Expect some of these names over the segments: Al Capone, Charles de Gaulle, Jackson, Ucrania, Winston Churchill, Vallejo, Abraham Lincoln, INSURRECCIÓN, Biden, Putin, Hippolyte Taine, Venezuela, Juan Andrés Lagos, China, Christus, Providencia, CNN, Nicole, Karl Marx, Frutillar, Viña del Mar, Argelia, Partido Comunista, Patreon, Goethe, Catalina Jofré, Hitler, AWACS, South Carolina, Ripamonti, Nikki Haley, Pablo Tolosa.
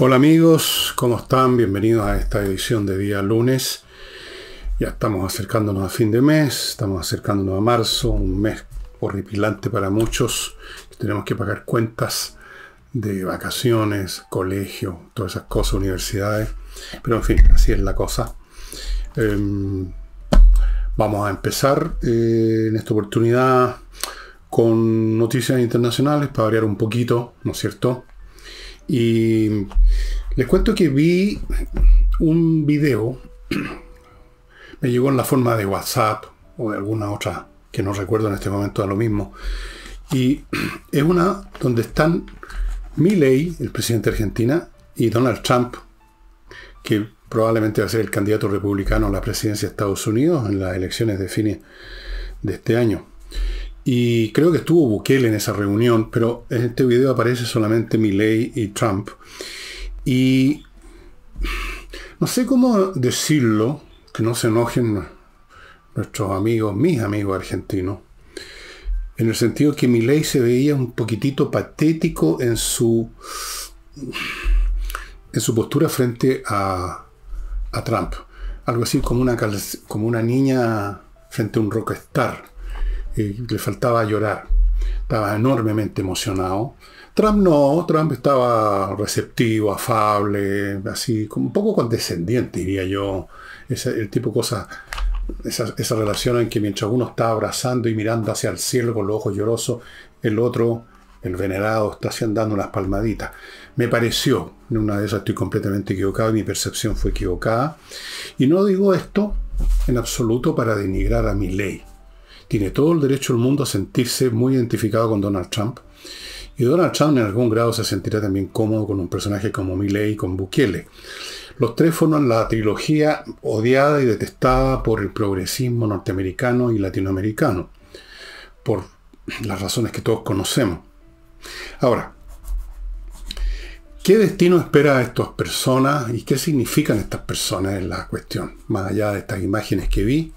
Hola amigos, ¿cómo están? Bienvenidos a esta edición de día lunes. Ya estamos acercándonos a fin de mes, estamos acercándonos a marzo, un mes horripilante para muchos. Tenemos que pagar cuentas de vacaciones, colegio, todas esas cosas, universidades. Pero en fin, así es la cosa. Vamos a empezar en esta oportunidad con noticias internacionales para variar un poquito, ¿no es cierto? Y les cuento que vi un video, me llegó en la forma de WhatsApp o de alguna otra que no recuerdo en este momento, da lo mismo. Y es una donde están Milei, el presidente de Argentina, y Donald Trump, que probablemente va a ser el candidato republicano a la presidencia de Estados Unidos en las elecciones de fines de este año. Y creo que estuvo Bukele en esa reunión, pero en este video aparece solamente Milei y Trump. Y no sé cómo decirlo, que no se enojen nuestros amigos, mis amigos argentinos, en el sentido que Milei se veía un poquitito patético en su postura frente a Trump. Algo así como una niña frente a un rockstar. Le faltaba llorar. Estaba enormemente emocionado. Trump no, Trump estaba receptivo, afable, así, como un poco condescendiente, diría yo. El tipo de cosas, esa relación en que mientras uno está abrazando y mirando hacia el cielo con los ojos llorosos, el otro, el venerado, está así dando unas palmaditas. Me pareció, en una de esas estoy completamente equivocado, mi percepción fue equivocada. Y no digo esto en absoluto para denigrar a Milei. Tiene todo el derecho del mundo a sentirse muy identificado con Donald Trump. Y Donald Trump en algún grado se sentirá también cómodo con un personaje como Milei y con Bukele. Los tres forman la trilogía odiada y detestada por el progresismo norteamericano y latinoamericano, por las razones que todos conocemos. Ahora, ¿qué destino espera a estas personas y qué significan estas personas en la cuestión? Más allá de estas imágenes que vi,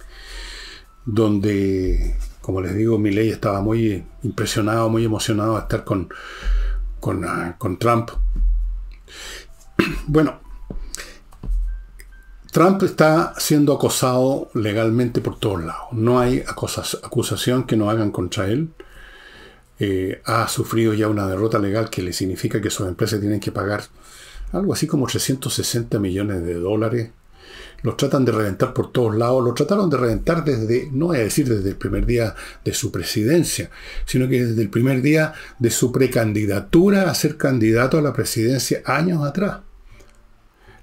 donde, como les digo, Milei estaba muy impresionado, muy emocionado de estar con Trump. Bueno, Trump está siendo acosado legalmente por todos lados. No hay acusación que no hagan contra él. Ha sufrido ya una derrota legal que le significa que sus empresas tienen que pagar algo así como $360 millones. Los tratan de reventar por todos lados. Lo trataron de reventar desde, no voy a decir desde el primer día de su presidencia, sino que desde el primer día de su precandidatura a ser candidato a la presidencia años atrás.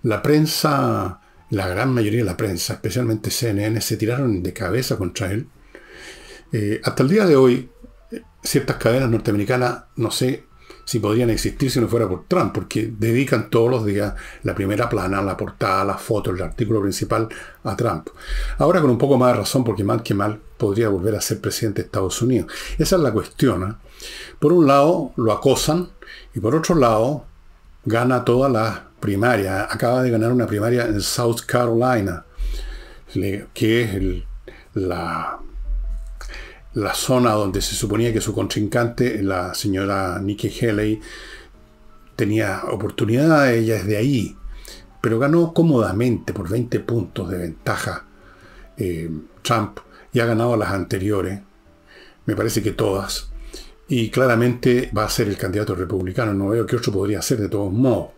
La prensa, la gran mayoría de la prensa, especialmente CNN, se tiraron de cabeza contra él. Hasta el día de hoy, ciertas cadenas norteamericanas, no sé si podrían existir si no fuera por Trump, porque dedican todos los días la primera plana, la portada, las fotos, el artículo principal a Trump. Ahora con un poco más de razón, porque mal que mal podría volver a ser presidente de Estados Unidos. Esa es la cuestión, ¿eh? Por un lado lo acosan y por otro lado gana todas las primarias. Acaba de ganar una primaria en South Carolina, que es la zona donde se suponía que su contrincante, la señora Nikki Haley, tenía oportunidad. Ella es de ahí, pero ganó cómodamente por 20 puntos de ventaja Trump, y ha ganado las anteriores, me parece que todas, y claramente va a ser el candidato republicano. No veo qué otro podría ser. De todos modos,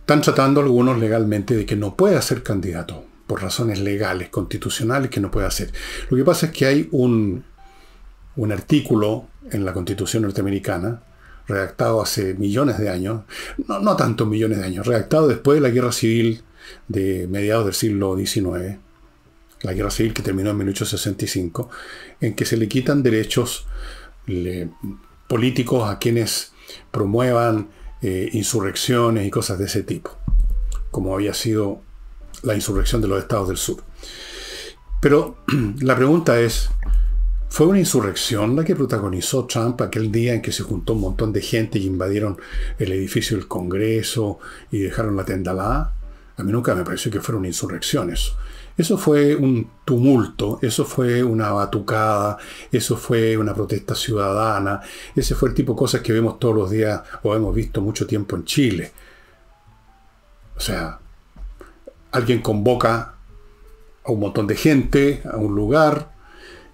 están tratando algunos legalmente de que no pueda ser candidato por razones legales, constitucionales, que no puede hacer. Lo que pasa es que hay un artículo en la Constitución norteamericana, redactado hace millones de años, no tantos millones de años, redactado después de la Guerra Civil de mediados del siglo XIX, la Guerra Civil que terminó en 1865, en que se le quitan derechos políticos a quienes promuevan insurrecciones y cosas de ese tipo, como había sido la insurrección de los estados del sur. Pero la pregunta es, ¿fue una insurrección la que protagonizó Trump aquel día en que se juntó un montón de gente y invadieron el edificio del Congreso y dejaron la tendalada? A mí nunca me pareció que fueron insurrecciones. Eso fue un tumulto, eso fue una batucada, eso fue una protesta ciudadana, ese fue el tipo de cosas que vemos todos los días o hemos visto mucho tiempo en Chile. O sea, alguien convoca a un montón de gente a un lugar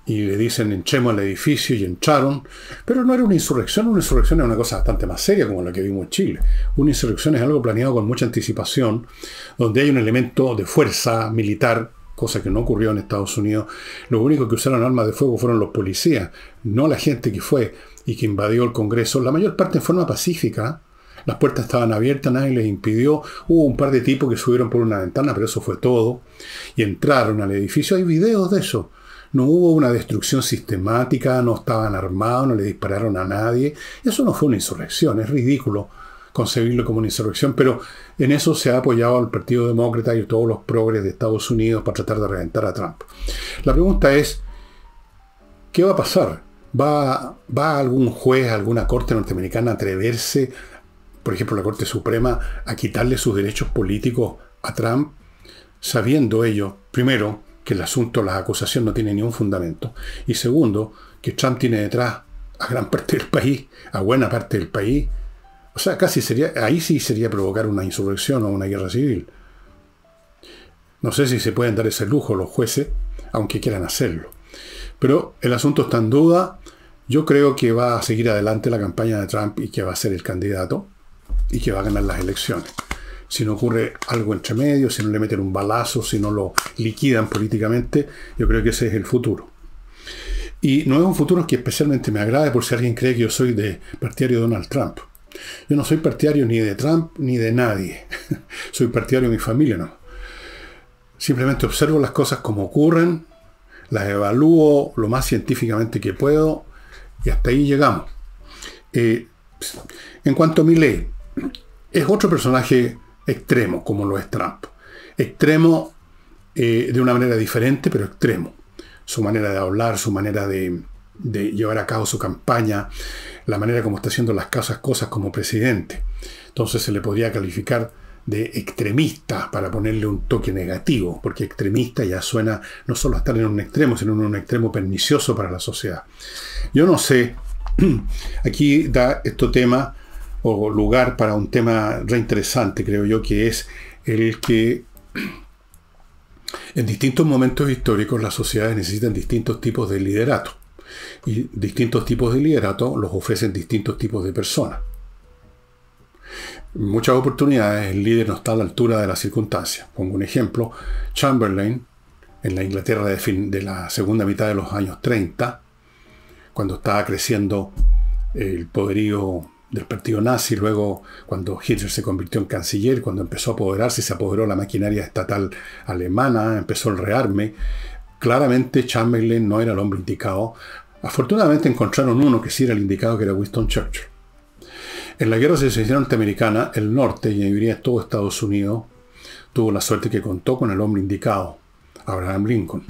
y le dicen entremos al edificio y entraron, pero no era una insurrección. Una insurrección es una cosa bastante más seria como la que vimos en Chile. Una insurrección es algo planeado con mucha anticipación, donde hay un elemento de fuerza militar, cosa que no ocurrió en Estados Unidos. Lo único que usaron armas de fuego fueron los policías, no la gente que fue y que invadió el Congreso, la mayor parte en forma pacífica. Las puertas estaban abiertas, nadie les impidió. Hubo un par de tipos que subieron por una ventana, pero eso fue todo. Y entraron al edificio. Hay videos de eso. No hubo una destrucción sistemática, no estaban armados, no le dispararon a nadie. Eso no fue una insurrección. Es ridículo concebirlo como una insurrección, pero en eso se ha apoyado al Partido Demócrata y todos los progres de Estados Unidos para tratar de reventar a Trump. La pregunta es, ¿qué va a pasar? ¿Va algún juez, alguna corte norteamericana a atreverse, por ejemplo la Corte Suprema, a quitarle sus derechos políticos a Trump, sabiendo ello, primero, que el asunto, las acusaciones no tienen ni un fundamento, y segundo, que Trump tiene detrás a gran parte del país, a buena parte del país? O sea, casi sería, ahí sí sería provocar una insurrección o una guerra civil. No sé si se pueden dar ese lujo los jueces, aunque quieran hacerlo. Pero el asunto está en duda. Yo creo que va a seguir adelante la campaña de Trump y que va a ser el candidato y que va a ganar las elecciones. Si no ocurre algo entre medio, si no le meten un balazo, si no lo liquidan políticamente, yo creo que ese es el futuro. Y no es un futuro que especialmente me agrade, por si alguien cree que yo soy partidario de Donald Trump. Yo no soy partidario ni de Trump ni de nadie. Soy partidario de mi familia, no. Simplemente observo las cosas como ocurren, las evalúo lo más científicamente que puedo y hasta ahí llegamos. En cuanto a Milei, es otro personaje extremo como lo es Trump. Extremo de una manera diferente, pero extremo. Su manera de hablar, su manera de llevar a cabo su campaña, la manera como está haciendo las cosas como presidente. Entonces se le podría calificar de extremista para ponerle un toque negativo, porque extremista ya suena no solo a estar en un extremo, sino en un extremo pernicioso para la sociedad. Yo no sé, aquí da este tema o lugar para un tema reinteresante, creo yo, que es el que en distintos momentos históricos las sociedades necesitan distintos tipos de liderato. Y distintos tipos de liderato los ofrecen distintos tipos de personas. En muchas oportunidades el líder no está a la altura de las circunstancias. Pongo un ejemplo. Chamberlain, en la Inglaterra de la segunda mitad de los años 30, cuando estaba creciendo el poderío del partido nazi, luego cuando Hitler se convirtió en canciller, cuando empezó a apoderarse, se apoderó la maquinaria estatal alemana, empezó el rearme. Claramente Chamberlain no era el hombre indicado. Afortunadamente encontraron uno que sí era el indicado, que era Winston Churchill. En la guerra de secesión norteamericana, el norte, y en teoría todo Estados Unidos, tuvo la suerte que contó con el hombre indicado, Abraham Lincoln.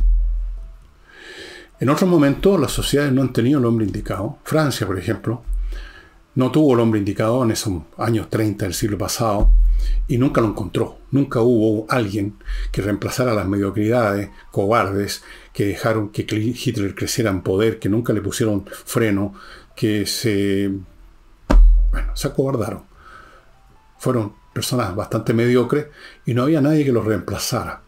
En otros momentos las sociedades no han tenido el hombre indicado. Francia, por ejemplo, no tuvo el hombre indicado en esos años 30 del siglo pasado. Y nunca lo encontró. Nunca hubo alguien que reemplazara las mediocridades cobardes que dejaron que Hitler creciera en poder, que nunca le pusieron freno, que se acobardaron. Fueron personas bastante mediocres y no había nadie que los reemplazara.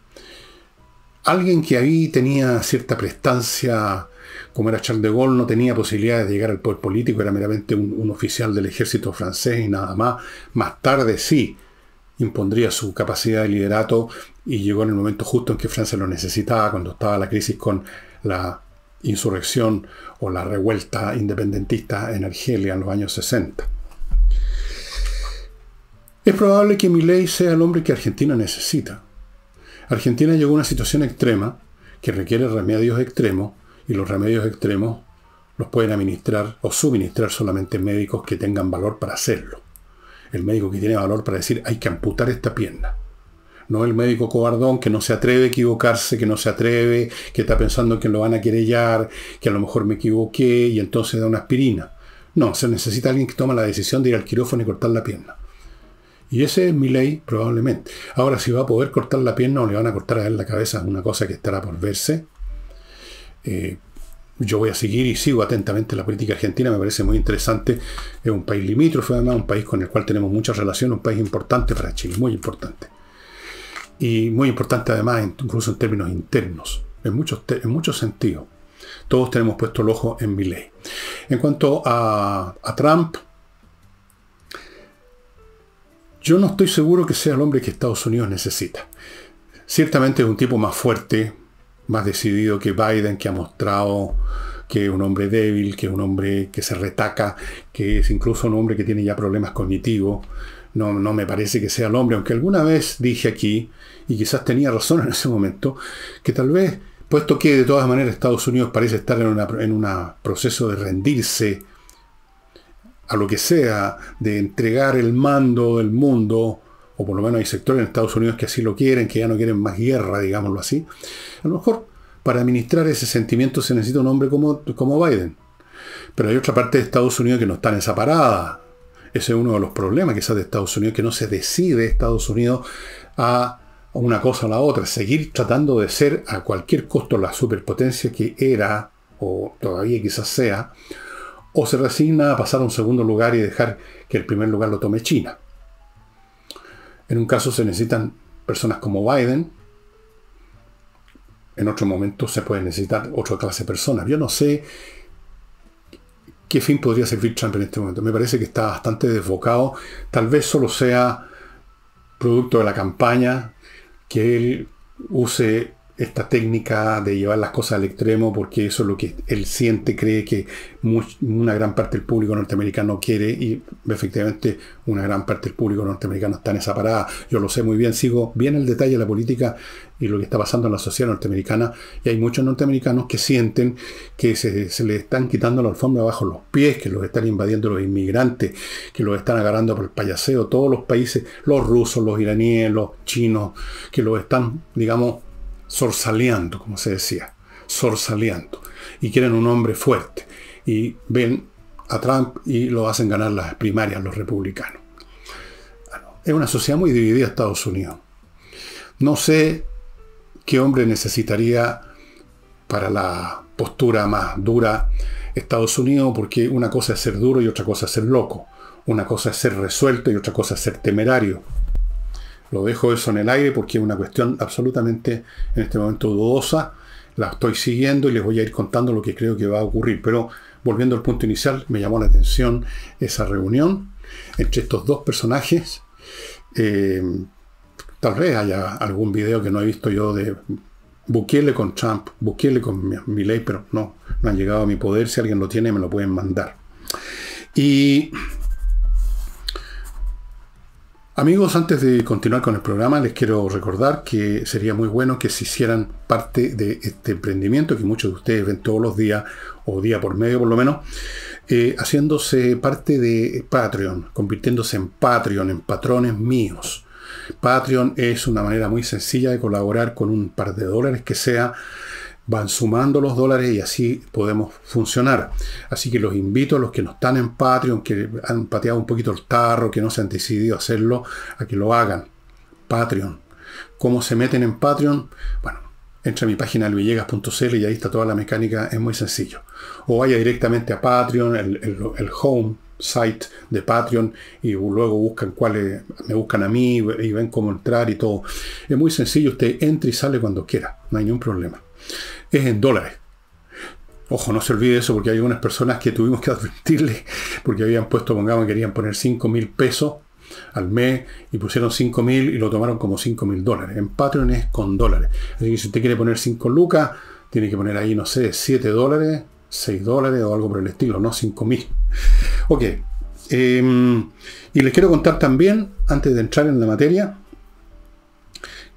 Alguien que ahí tenía cierta prestancia, como era Charles de Gaulle, no tenía posibilidades de llegar al poder político, era meramente un oficial del ejército francés y nada más. Más tarde sí impondría su capacidad de liderato y llegó en el momento justo en que Francia lo necesitaba, cuando estaba la crisis con la insurrección o la revuelta independentista en Argelia en los años 60. Es probable que Milei sea el hombre que Argentina necesita. Argentina llegó a una situación extrema que requiere remedios extremos, y los remedios extremos los pueden administrar o suministrar solamente médicos que tengan valor para hacerlo. El médico que tiene valor para decir hay que amputar esta pierna. No el médico cobardón que no se atreve a equivocarse, que no se atreve, que está pensando que lo van a querellar, que a lo mejor me equivoqué y entonces da una aspirina. No, se necesita alguien que toma la decisión de ir al quirófano y cortar la pierna. Y ese es Milei probablemente. Ahora, si va a poder cortar la pierna o le van a cortar a él la cabeza es una cosa que estará por verse. Yo voy a seguir y sigo atentamente la política argentina, me parece muy interesante. Es un país limítrofe, además, un país con el cual tenemos muchas relaciones, un país importante para Chile, muy importante. y muy importante además incluso en términos internos, en muchos sentidos. Todos tenemos puesto el ojo en Milei. En cuanto a Trump, yo no estoy seguro que sea el hombre que Estados Unidos necesita. Ciertamente es un tipo más fuerte, más decidido que Biden, que ha mostrado que es un hombre débil, que es un hombre que se retaca, que es incluso un hombre que tiene ya problemas cognitivos. No me parece que sea el hombre, aunque alguna vez dije aquí, y quizás tenía razón en ese momento, que tal vez, puesto que de todas maneras Estados Unidos parece estar en un proceso de rendirse a lo que sea, de entregar el mando del mundo, o por lo menos hay sectores en Estados Unidos que así lo quieren, que ya no quieren más guerra, digámoslo así, a lo mejor para administrar ese sentimiento se necesita un hombre como Biden. Pero hay otra parte de Estados Unidos que no está en esa parada. Ese es uno de los problemas quizás de Estados Unidos, que no se decide Estados Unidos a una cosa o la otra, seguir tratando de ser a cualquier costo la superpotencia que era, o todavía quizás sea, o se resigna a pasar a un segundo lugar y dejar que el primer lugar lo tome China. En un caso se necesitan personas como Biden, en otro momento se puede necesitar otra clase de personas. Yo no sé qué fin podría servir Trump en este momento. Me parece que está bastante desbocado. Tal vez solo sea producto de la campaña que él use esta técnica de llevar las cosas al extremo, porque eso es lo que él siente, cree que una gran parte del público norteamericano quiere, y efectivamente una gran parte del público norteamericano está en esa parada. Yo lo sé muy bien, sigo bien el detalle de la política y lo que está pasando en la sociedad norteamericana, y hay muchos norteamericanos que sienten que se les están quitando la alfombra bajo los pies, que los están invadiendo los inmigrantes, que los están agarrando por el payaseo, todos los países, los rusos, los iraníes, los chinos, que los están, digamos, zorzaleando, como se decía, zorzaleando, y quieren un hombre fuerte, y ven a Trump y lo hacen ganar las primarias los republicanos. Es una sociedad muy dividida Estados Unidos. No sé qué hombre necesitaría para la postura más dura Estados Unidos, porque una cosa es ser duro y otra cosa es ser loco, una cosa es ser resuelto y otra cosa es ser temerario. Lo dejo eso en el aire porque es una cuestión absolutamente en este momento dudosa. La estoy siguiendo y les voy a ir contando lo que creo que va a ocurrir. Pero volviendo al punto inicial, me llamó la atención esa reunión entre estos dos personajes. Tal vez haya algún video que no he visto yo de Bukele con Trump, Bukele con Milei, pero no han llegado a mi poder. Si alguien lo tiene, me lo pueden mandar. Y amigos, antes de continuar con el programa, les quiero recordar que sería muy bueno que se hicieran parte de este emprendimiento que muchos de ustedes ven todos los días, o día por medio por lo menos, haciéndose parte de Patreon, convirtiéndose en Patreon, en patrones míos. Patreon es una manera muy sencilla de colaborar con un par de dólares que sea. Van sumando los dólares y así podemos funcionar. Así que los invito a los que no están en Patreon, que han pateado un poquito el tarro, que no se han decidido hacerlo, a que lo hagan. Patreon. ¿Cómo se meten en Patreon? Bueno, entra a mi página luisvillegas.cl y ahí está toda la mecánica, es muy sencillo. O vaya directamente a Patreon, el home site de Patreon, y luego buscan cuáles, me buscan a mí y ven cómo entrar y todo. Es muy sencillo, usted entra y sale cuando quiera, no hay ningún problema. Es en dólares. Ojo, no se olvide eso, porque hay unas personas que tuvimos que advertirle, porque habían puesto, pongamos, querían poner 5.000 pesos al mes y pusieron 5.000 y lo tomaron como 5.000 dólares. En Patreon es con dólares. Así que si usted quiere poner 5 lucas, tiene que poner ahí, no sé, 7 dólares, 6 dólares o algo por el estilo, no 5.000. Ok. Y les quiero contar también, antes de entrar en la materia,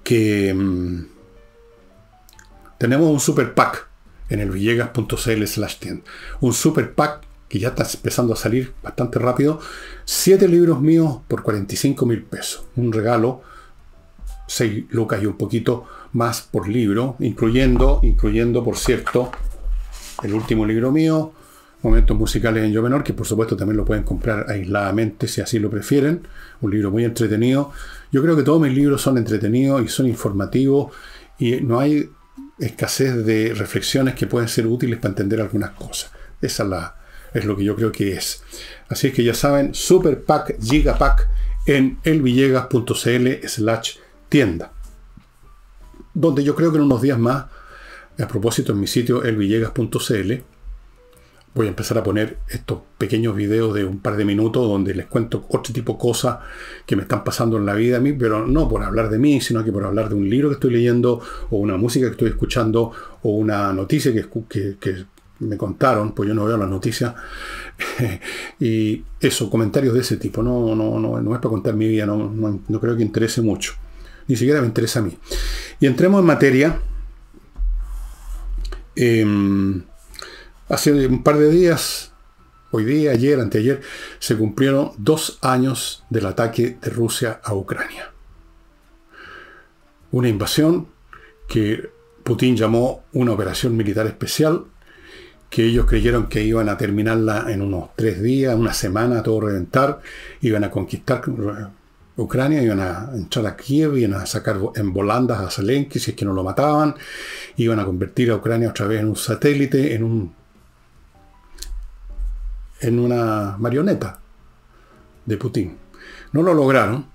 que tenemos un super pack en el villegas.cl/tienda. Un super pack que ya está empezando a salir bastante rápido. 7 libros míos por 45.000 pesos. Un regalo, 6 lucas y un poquito más por libro, incluyendo, por cierto, el último libro mío, Momentos musicales en Yo Menor, que por supuesto también lo pueden comprar aisladamente si así lo prefieren. Un libro muy entretenido. Yo creo que todos mis libros son entretenidos y son informativos, y no hay escasez de reflexiones que pueden ser útiles para entender algunas cosas. Es lo que yo creo que es. Así es que ya saben, super pack, gigapack en elvillegas.cl/tienda. donde yo creo que en unos días más, a propósito, en mi sitio elvillegas.cl, voy a empezar a poner estos pequeños videos de un par de minutos donde les cuento otro tipo de cosas que me están pasando en la vida a mí, pero no por hablar de mí, sino que por hablar de un libro que estoy leyendo, o una música que estoy escuchando, o una noticia que me contaron, pues yo no veo las noticias. Y eso, comentarios de ese tipo. No es para contar mi vida, no creo que interese mucho. Ni siquiera me interesa a mí. Y entremos en materia. Hace un par de días, hoy día, ayer, anteayer, se cumplieron 2 años del ataque de Rusia a Ucrania. Una invasión que Putin llamó una operación militar especial, que ellos creyeron que iban a terminarla en unos 3 días, una semana, todo reventar, iban a conquistar Ucrania, iban a entrar a Kiev, iban a sacar en volandas a Zelensky si es que no lo mataban, iban a convertir a Ucrania otra vez en un satélite, en una marioneta de Putin. No lo lograron.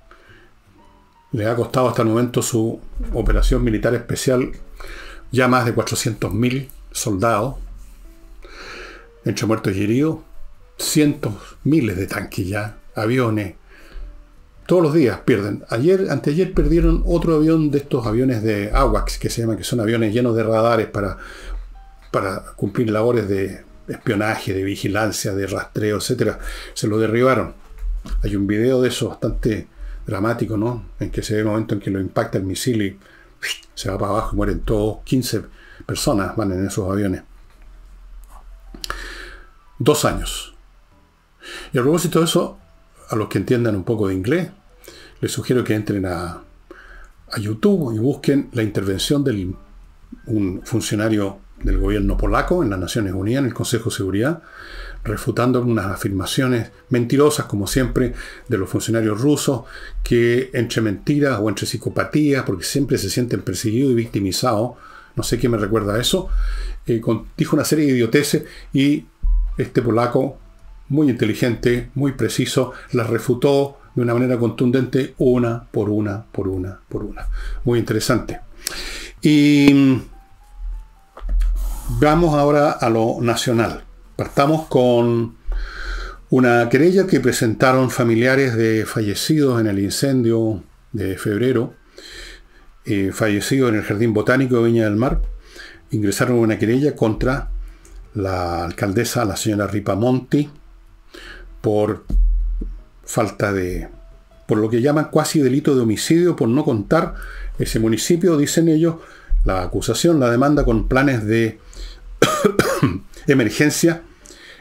Les ha costado hasta el momento su operación militar especial ya más de 400.000 soldados, entre muertos y heridos, cientos, miles de tanques ya, aviones. Todos los días pierden. Anteayer perdieron otro avión de estos aviones de AWACS, que se llaman, que son aviones llenos de radares para cumplir labores de espionaje, de vigilancia, de rastreo, etcétera. Se lo derribaron. Hay un video de eso bastante dramático, ¿no? En que se ve el momento en que lo impacta el misil y se va para abajo y mueren todos. 15 personas van en esos aviones. 2 años. Y a propósito de eso, a los que entiendan un poco de inglés, les sugiero que entren a YouTube y busquen la intervención de un funcionario del gobierno polaco en las Naciones Unidas, en el Consejo de Seguridad, refutando unas afirmaciones mentirosas, como siempre, de los funcionarios rusos, que entre mentiras o entre psicopatías, porque siempre se sienten perseguidos y victimizados, no sé qué me recuerda a eso, dijo una serie de idioteces, y este polaco, muy inteligente, muy preciso, las refutó de una manera contundente, una por una, por una, por una. Muy interesante. Y vamos ahora a lo nacional. Partamos con una querella que presentaron familiares de fallecidos en el incendio de febrero, fallecidos en el Jardín Botánico de Viña del Mar. Ingresaron una querella contra la alcaldesa, la señora Ripamonti, por falta de, por lo que llaman cuasi delito de homicidio, por no contar ese municipio, dicen ellos, la acusación, la demanda, con planes de emergencia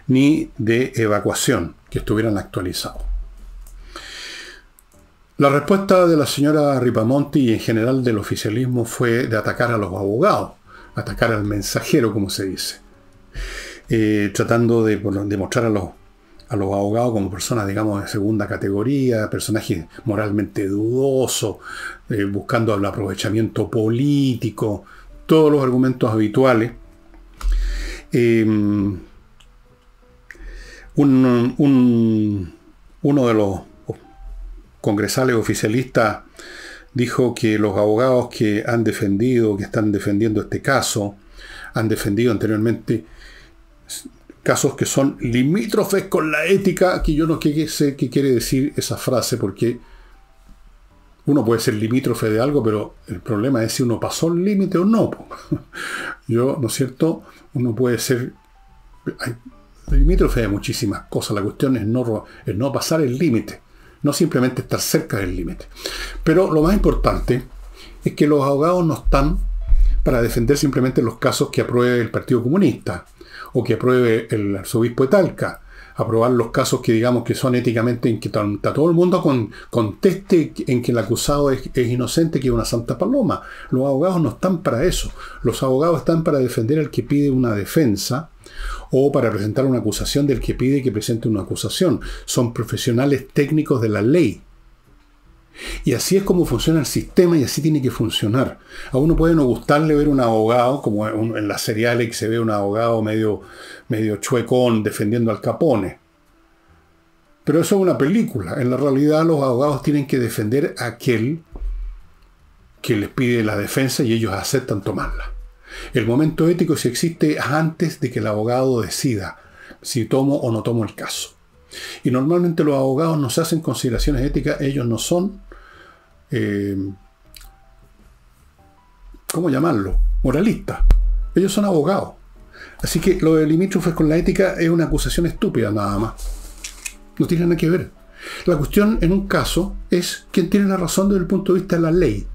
ni de evacuación que estuvieran actualizados. La respuesta de la señora Ripamonti y en general del oficialismo fue de atacar a los abogados, atacar al mensajero, como se dice. Tratando de demostrar a los abogados como personas, digamos, de segunda categoría, personajes moralmente dudosos, buscando el aprovechamiento político, todos los argumentos habituales. Uno de los congresales oficialistas dijo que los abogados que han defendido, que están defendiendo este caso, han defendido anteriormente casos que son limítrofes con la ética, que yo no sé qué quiere decir esa frase, porque uno puede ser limítrofe de algo, pero el problema es si uno pasó el límite o no. Yo, ¿no es cierto? Uno puede ser limítrofe de muchísimas cosas. La cuestión es no pasar el límite, no simplemente estar cerca del límite. Pero lo más importante es que los abogados no están para defender simplemente los casos que apruebe el Partido Comunista o que apruebe el arzobispo de Talca, aprobar los casos que digamos que son éticamente, en que todo el mundo conteste en que el acusado es inocente, que es una santa paloma. Los abogados no están para eso. Los abogados están para defender al que pide una defensa o para presentar una acusación del que pide que presente una acusación. Son profesionales técnicos de la ley. Y así es como funciona el sistema y así tiene que funcionar. A uno puede no gustarle ver un abogado, como en las seriales que se ve un abogado medio chuecón defendiendo al Capone. Pero eso es una película. En la realidad los abogados tienen que defender a aquel que les pide la defensa y ellos aceptan tomarla. El momento ético, si existe, es antes de que el abogado decida si tomo o no tomo el caso. Y normalmente los abogados nos hacen consideraciones éticas. Ellos no son, ¿cómo llamarlo?, moralistas. Ellos son abogados. Así que lo de limítrofes con la ética es una acusación estúpida nada más. No tiene nada que ver. La cuestión en un caso es quién tiene la razón desde el punto de vista de la ley,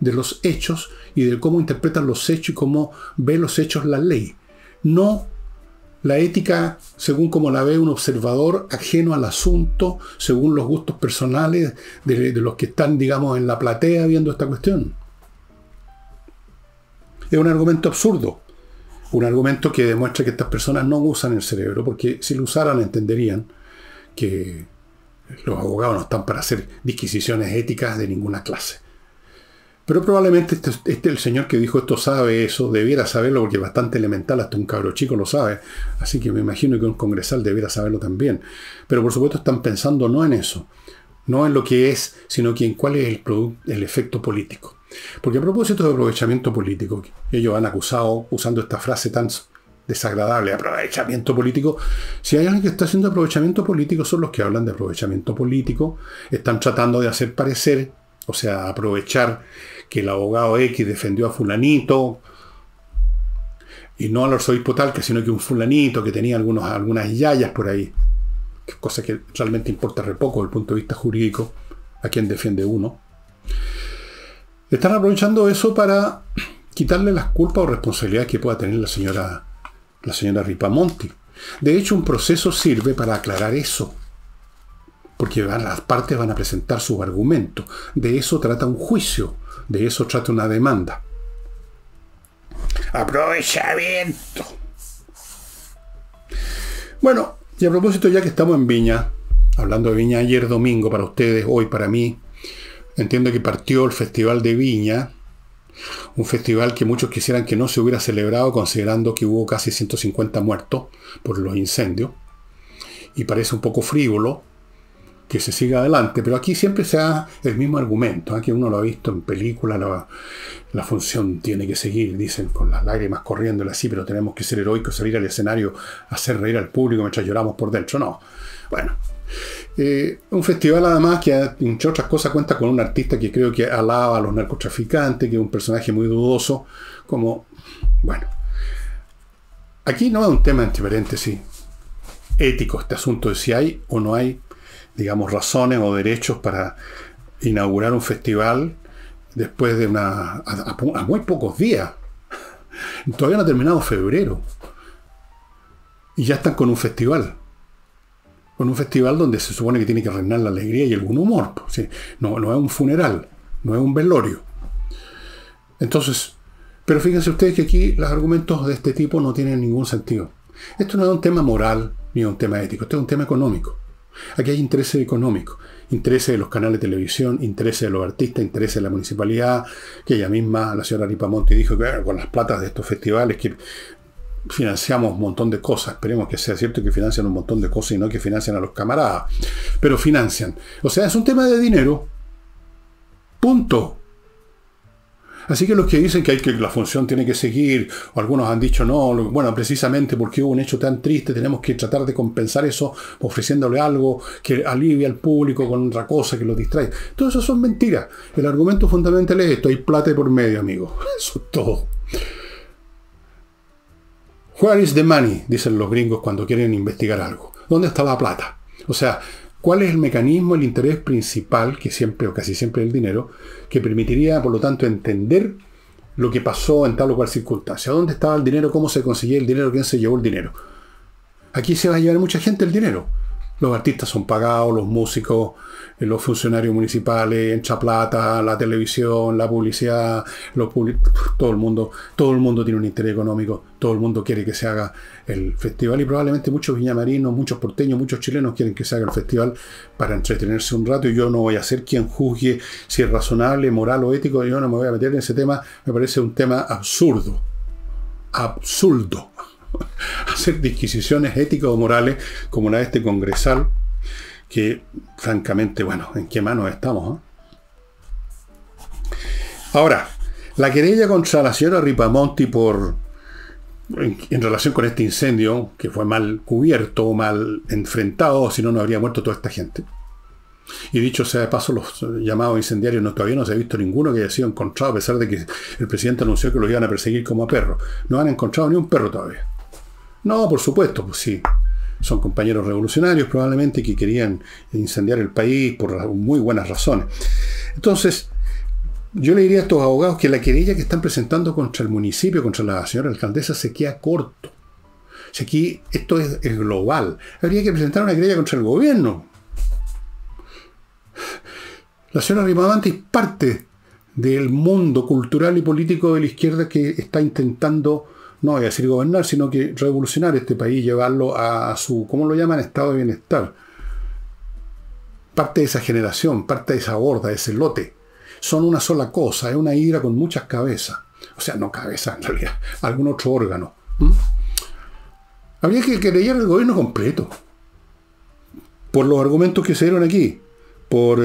de los hechos y de cómo interpretan los hechos y cómo ve los hechos la ley. No la ética según como la ve un observador ajeno al asunto, según los gustos personales de los que están, digamos, en la platea viendo esta cuestión. Es un argumento absurdo. Un argumento que demuestra que estas personas no usan el cerebro, porque si lo usaran entenderían que los abogados no están para hacer disquisiciones éticas de ninguna clase. Pero probablemente el señor que dijo esto sabe eso, debiera saberlo, porque es bastante elemental, hasta un cabro chico lo sabe. Así que me imagino que un congresal debiera saberlo también. Pero por supuesto están pensando no en eso, no en lo que es, sino que en cuál es el efecto político. Porque a propósito de aprovechamiento político, ellos han acusado, usando esta frase tan desagradable, aprovechamiento político. Si hay alguien que está haciendo aprovechamiento político, son los que hablan de aprovechamiento político. Están tratando de hacer parecer, o sea, aprovechar que el abogado X defendió a fulanito, y no al arzobispo tal, sino que un fulanito que tenía algunas yayas por ahí. Cosa que realmente importa re poco desde el punto de vista jurídico, a quien defiende uno. Están aprovechando eso para quitarle las culpas o responsabilidades que pueda tener la señora Ripamonti. De hecho, un proceso sirve para aclarar eso, porque las partes van a presentar sus argumentos. De eso trata un juicio, de eso trata una demanda. ¡Aprovechamiento! Bueno, y a propósito, ya que estamos en Viña, hablando de Viña ayer domingo para ustedes, hoy para mí, entiendo que partió el Festival de Viña, un festival que muchos quisieran que no se hubiera celebrado, considerando que hubo casi 150 muertos por los incendios, y parece un poco frívolo que se siga adelante, pero aquí siempre se da el mismo argumento, que uno lo ha visto en películas, la función tiene que seguir, dicen con las lágrimas corriéndole así, pero tenemos que ser heroicos, salir al escenario, hacer reír al público mientras lloramos por dentro. No, bueno, un festival además que entre otras cosas cuenta con un artista que creo que alaba a los narcotraficantes, que es un personaje muy dudoso, como, bueno, aquí no es un tema, entre paréntesis, ético este asunto de si hay o no hay, digamos, razones o derechos para inaugurar un festival después de a muy pocos días. Todavía no ha terminado febrero y ya están con un festival. Con un festival donde se supone que tiene que reinar la alegría y el buen humor. ¿Sí? No, no es un funeral, no es un velorio. Entonces, pero fíjense ustedes que aquí los argumentos de este tipo no tienen ningún sentido. Esto no es un tema moral ni un tema ético, esto es un tema económico. Aquí hay intereses económicos, intereses de los canales de televisión, intereses de los artistas, intereses de la municipalidad, que ella misma, la señora Ripamonti, dijo que con las platas de estos festivales que financiamos un montón de cosas. Esperemos que sea cierto que financian un montón de cosas y no que financian a los camaradas, pero financian. O sea, es un tema de dinero. Punto. Así que los que dicen que la función tiene que seguir, o algunos han dicho no, bueno, precisamente porque hubo un hecho tan triste tenemos que tratar de compensar eso ofreciéndole algo que alivie al público con otra cosa que lo distrae. Todo eso son mentiras. El argumento fundamental es esto: hay plata por medio, amigo. Eso es todo. Where is the money? Dicen los gringos cuando quieren investigar algo. ¿Dónde está la plata? O sea, ¿cuál es el mecanismo, el interés principal, que siempre o casi siempre es el dinero, que permitiría, por lo tanto, entender lo que pasó en tal o cual circunstancia? ¿Dónde estaba el dinero? ¿Cómo se conseguía el dinero? ¿Quién se llevó el dinero? Aquí se va a llevar mucha gente el dinero. Los artistas son pagados, los músicos, los funcionarios municipales, Encha Plata, la televisión, la publicidad, todo el mundo tiene un interés económico, todo el mundo quiere que se haga el festival, y probablemente muchos viñamarinos, muchos porteños, muchos chilenos quieren que se haga el festival para entretenerse un rato, y yo no voy a ser quien juzgue si es razonable, moral o ético. Yo no me voy a meter en ese tema, me parece un tema absurdo. Absurdo. Hacer disquisiciones éticas o morales como la de este congresal, que francamente, bueno, ¿en qué manos estamos? Ahora, la querella contra la señora Ripamonti en relación con este incendio, que fue mal cubierto, mal enfrentado, si no, no habría muerto toda esta gente. Y dicho sea de paso, los llamados incendiarios todavía no se ha visto ninguno que haya sido encontrado, a pesar de que el presidente anunció que los iban a perseguir como a perros. No han encontrado ni un perro todavía. No, por supuesto, pues sí. Son compañeros revolucionarios probablemente que querían incendiar el país por muy buenas razones. Entonces, yo le diría a estos abogados que la querella que están presentando contra el municipio, contra la señora alcaldesa, se queda corto. Si aquí esto es global, habría que presentar una querella contra el gobierno. La señora Ripamonti es parte del mundo cultural y político de la izquierda que está intentando, no voy a decir gobernar, sino que revolucionar este país, llevarlo a su, ¿cómo lo llaman?, estado de bienestar. Parte de esa generación, parte de esa horda, de ese lote. Son una sola cosa, es una hidra con muchas cabezas. O sea, no cabezas en realidad, algún otro órgano. Habría que querellar al gobierno completo. Por los argumentos que se dieron aquí. Por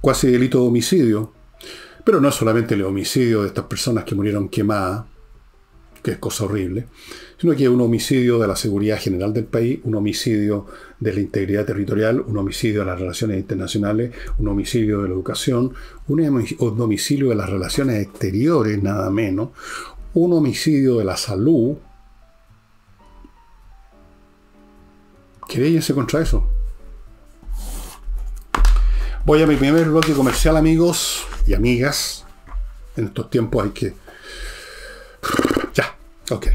cuasi delito de homicidio, pero no solamente el homicidio de estas personas que murieron quemadas, que es cosa horrible, sino que es un homicidio de la seguridad general del país, un homicidio de la integridad territorial, un homicidio de las relaciones internacionales, un homicidio de la educación, un homicidio de las relaciones exteriores, nada menos, un homicidio de la salud. Queréllense contra eso. Voy a mi primer bloque comercial, amigos y amigas. En estos tiempos hay que... Ya, ok.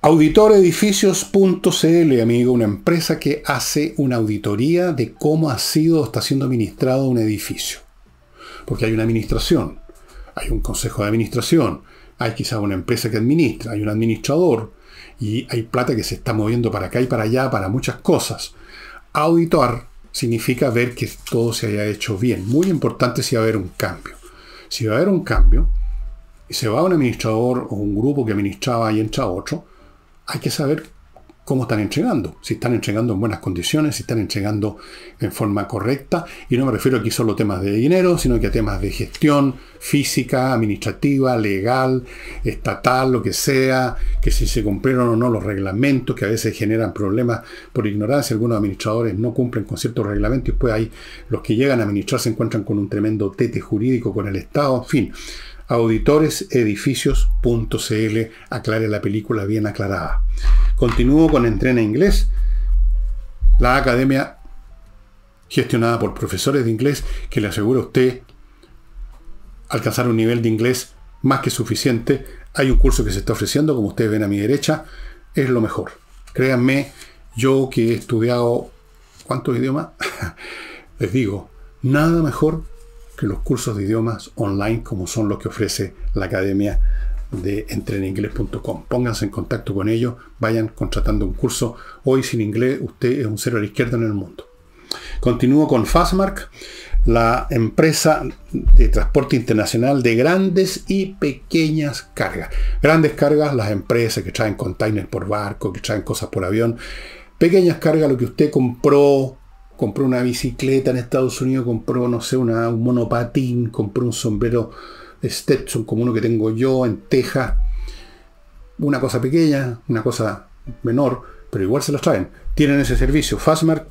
Auditoredificios.cl, amigo, una empresa que hace una auditoría de cómo ha sido o está siendo administrado un edificio. Porque hay una administración, hay un consejo de administración, hay quizás una empresa que administra, hay un administrador, y hay plata que se está moviendo para acá y para allá, para muchas cosas. Auditar significa ver que todo se haya hecho bien. Muy importante si va a haber un cambio. Si va a haber un cambio, y se va un administrador o un grupo que administraba y entra otro, hay que saber cómo están entregando. Si están entregando en buenas condiciones, si están entregando en forma correcta. Y no me refiero aquí solo a temas de dinero, sino que a temas de gestión física, administrativa, legal, estatal, lo que sea. Que si se cumplieron o no los reglamentos, que a veces generan problemas por ignorancia. Algunos administradores no cumplen con ciertos reglamentos y después hay los que llegan a administrar se encuentran con un tremendo tete jurídico con el Estado. En fin, auditoresedificios.cl, aclare la película bien aclarada. Continúo con Entrena Inglés, la academia gestionada por profesores de inglés que le asegura a usted alcanzar un nivel de inglés más que suficiente. Hay un curso que se está ofreciendo, como ustedes ven a mi derecha, es lo mejor. Créanme, yo que he estudiado ¿cuántos idiomas? Les digo, nada mejor que los cursos de idiomas online como son los que ofrece la academia de entreninglés.com. Pónganse en contacto con ellos, vayan contratando un curso. Hoy sin inglés usted es un cero a la izquierda en el mundo. Continúo con Fastmark, la empresa de transporte internacional de grandes y pequeñas cargas. Grandes cargas, las empresas que traen containers por barco, que traen cosas por avión. Pequeñas cargas, lo que usted compró una bicicleta en Estados Unidos, compró, no sé, un monopatín, compró un sombrero de Stetson como uno que tengo yo en Texas. Una cosa pequeña, una cosa menor, pero igual se las traen. Tienen ese servicio. Fastmark,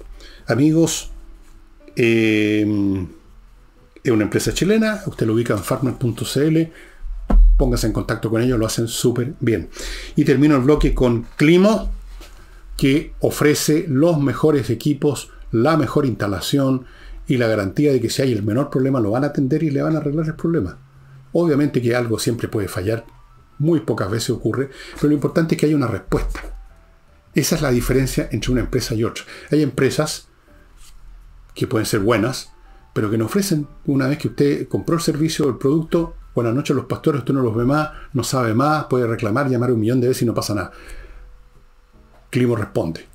amigos, es una empresa chilena. Usted lo ubica en fastmark.cl. Póngase en contacto con ellos, lo hacen súper bien. Y termino el bloque con Climo, que ofrece los mejores equipos, la mejor instalación y la garantía de que si hay el menor problema lo van a atender y le van a arreglar el problema. Obviamente que algo siempre puede fallar, muy pocas veces ocurre, pero lo importante es que haya una respuesta. Esa es la diferencia entre una empresa y otra. Hay empresas que pueden ser buenas, pero que no ofrecen, una vez que usted compró el servicio o el producto, buenas noches los pastores, usted no los ve más, no sabe más, puede reclamar, llamar 1.000.000 de veces y no pasa nada. Climo responde.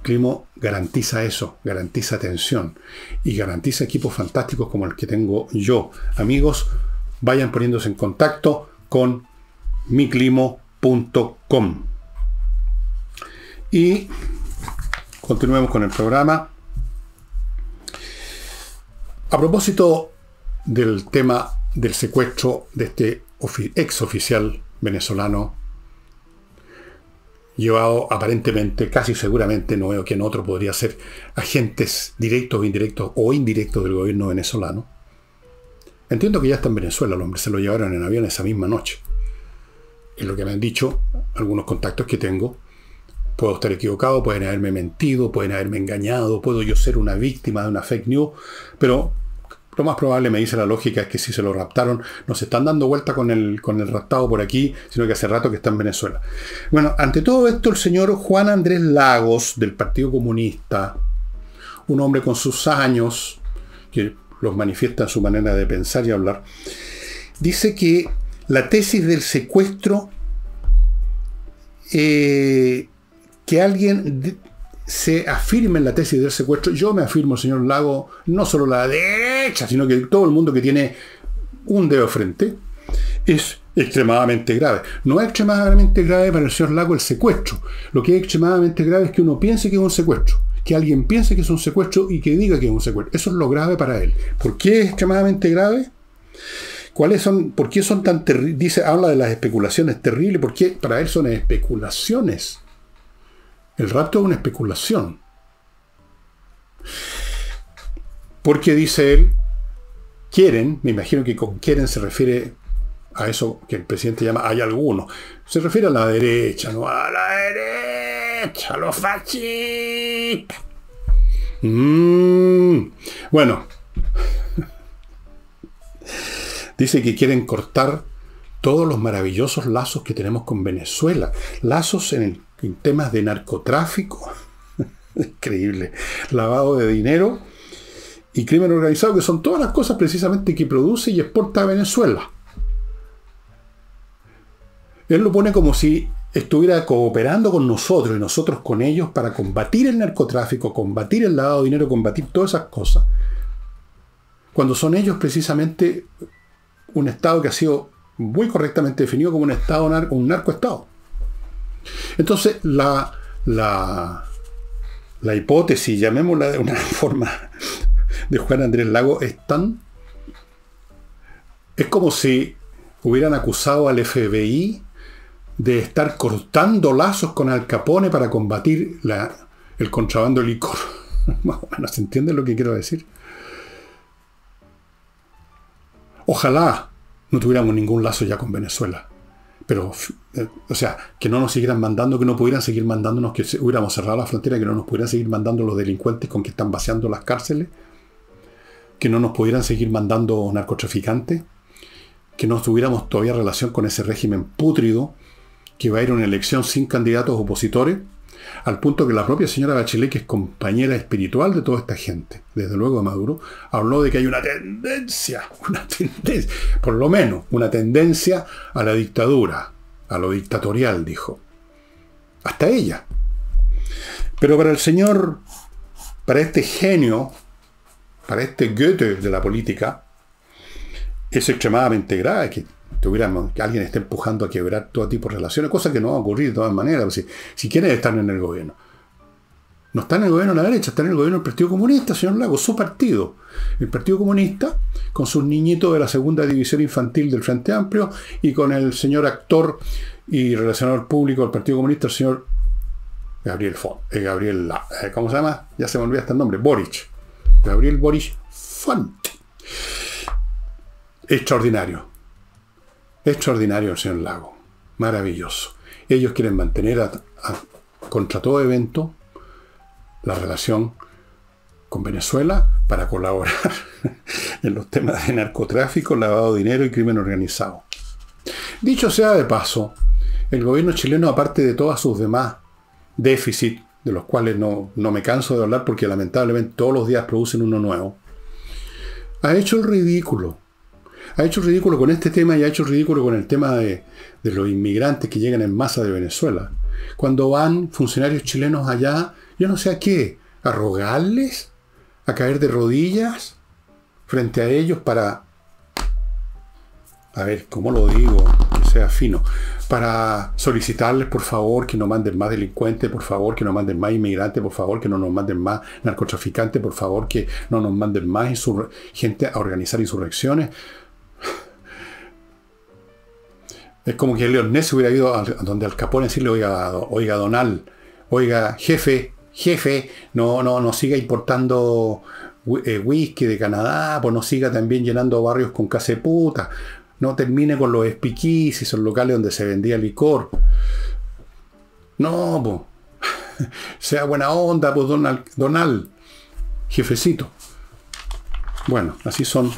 Climo garantiza eso, garantiza atención y garantiza equipos fantásticos como el que tengo yo. Amigos, vayan poniéndose en contacto con miclimo.com. Y continuemos con el programa. A propósito del tema del secuestro de este exoficial venezolano, llevado aparentemente, casi seguramente, no veo quién otro podría ser, agentes directos o indirectos del gobierno venezolano. Entiendo que ya está en Venezuela el hombre, se lo llevaron en avión esa misma noche. Es lo que me han dicho algunos contactos que tengo. Puedo estar equivocado, pueden haberme mentido, pueden haberme engañado, puedo yo ser una víctima de una fake news, pero lo más probable, me dice la lógica, es que si se lo raptaron, no se están dando vuelta con el raptado por aquí, sino que hace rato que está en Venezuela. Bueno, ante todo esto, el señor Juan Andrés Lagos, del Partido Comunista, un hombre con sus años, que los manifiesta en su manera de pensar y hablar, dice que la tesis del secuestro, que alguien se afirme en la tesis del secuestro, yo me afirmo, señor Lago, no solo la derecha, sino que todo el mundo que tiene un dedo frente, es extremadamente grave. No es extremadamente grave para el señor Lago el secuestro. Lo que es extremadamente grave es que uno piense que es un secuestro, que alguien piense que es un secuestro y que diga que es un secuestro. Eso es lo grave para él. ¿Por qué es extremadamente grave? ¿Cuáles son? ¿Por qué son tan terribles? Dice, habla de las especulaciones terribles, porque para él son especulaciones. El rapto es una especulación. Porque dice él, quieren, me imagino que con quieren se refiere a eso que el presidente llama, hay algunos, se refiere a la derecha, ¿no? A la derecha, los fascistas. Bueno, dice que quieren cortar todos los maravillosos lazos que tenemos con Venezuela. Lazos en temas de narcotráfico, increíble, lavado de dinero y crimen organizado, que son todas las cosas precisamente que produce y exporta a Venezuela. Él lo pone como si estuviera cooperando con nosotros y nosotros con ellos para combatir el narcotráfico, combatir el lavado de dinero, combatir todas esas cosas, cuando son ellos precisamente un Estado que ha sido muy correctamente definido como un Estado, un narcoestado. Entonces, la hipótesis, llamémosla de una forma, de Juan Andrés Lago, es como si hubieran acusado al FBI de estar cortando lazos con Al Capone para combatir el contrabando de licor. Más o menos, ¿se entiende lo que quiero decir? Ojalá no tuviéramos ningún lazo ya con Venezuela. Pero, o sea, que no nos siguieran mandando, que no pudieran seguir mandándonos, que hubiéramos cerrado la frontera, que no nos pudieran seguir mandando los delincuentes con que están vaciando las cárceles, que no nos pudieran seguir mandando narcotraficantes, que no tuviéramos todavía relación con ese régimen pútrido, que va a ir a una elección sin candidatos opositores, al punto que la propia señora Bachelet, que es compañera espiritual de toda esta gente, desde luego de Maduro, habló de que hay una tendencia, por lo menos una tendencia a la dictadura, a lo dictatorial, dijo. Hasta ella. Pero para el señor, para este genio, para este Goethe de la política, es extremadamente grave que alguien esté empujando a quebrar todo tipo de relaciones, cosa que no va a ocurrir de todas maneras. Si quieren estar en el gobierno. No están en el gobierno de la derecha, están en el gobierno del Partido Comunista, señor Lagos, su partido. El Partido Comunista, con sus niñitos de la segunda división infantil del Frente Amplio, y con el señor actor y relacionador público del Partido Comunista, el señor Gabriel Font. ¿Cómo se llama? Ya se me olvidó hasta el nombre. Boric. Gabriel Boric Font. Extraordinario. Extraordinario el señor Lago. Maravilloso. Ellos quieren mantener contra todo evento la relación con Venezuela para colaborar en los temas de narcotráfico, lavado de dinero y crimen organizado. Dicho sea de paso, el gobierno chileno, aparte de todos sus demás déficits, de los cuales no me canso de hablar porque lamentablemente todos los días producen uno nuevo, ha hecho el ridículo. Ha hecho ridículo con este tema y ha hecho ridículo con el tema de los inmigrantes que llegan en masa de Venezuela. Cuando van funcionarios chilenos allá, yo no sé a qué, a rogarles, a caer de rodillas frente a ellos para, a ver, ¿cómo lo digo? Que sea fino. para solicitarles, por favor, que no manden más delincuentes, por favor, que no manden más inmigrantes, por favor, que no nos manden más narcotraficantes, por favor, que no nos manden más gente a organizar insurrecciones. Es como que Leonel se hubiera ido a donde Al Capone y decirle, oiga Donald, oiga jefe, no siga importando whisky de Canadá, pues no siga también llenando barrios con casa de puta. No termine con los espiquis y son locales donde se vendía licor. No, pues. Sea buena onda, pues, Donald. Jefecito. Bueno, así son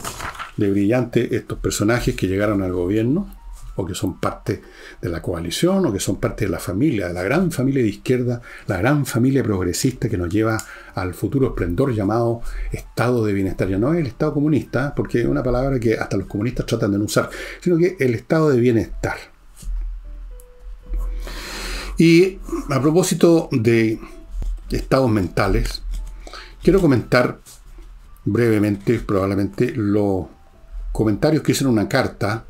de brillantes estos personajes que llegaron al gobierno, o que son parte de la coalición, o que son parte de la familia, de la gran familia de izquierda, la gran familia progresista que nos lleva al futuro esplendor llamado estado de bienestar. Ya no es el estado comunista, porque es una palabra que hasta los comunistas tratan de no usar, sino que el estado de bienestar. Y a propósito de estados mentales, quiero comentar brevemente, probablemente, los comentarios que hicieron una carta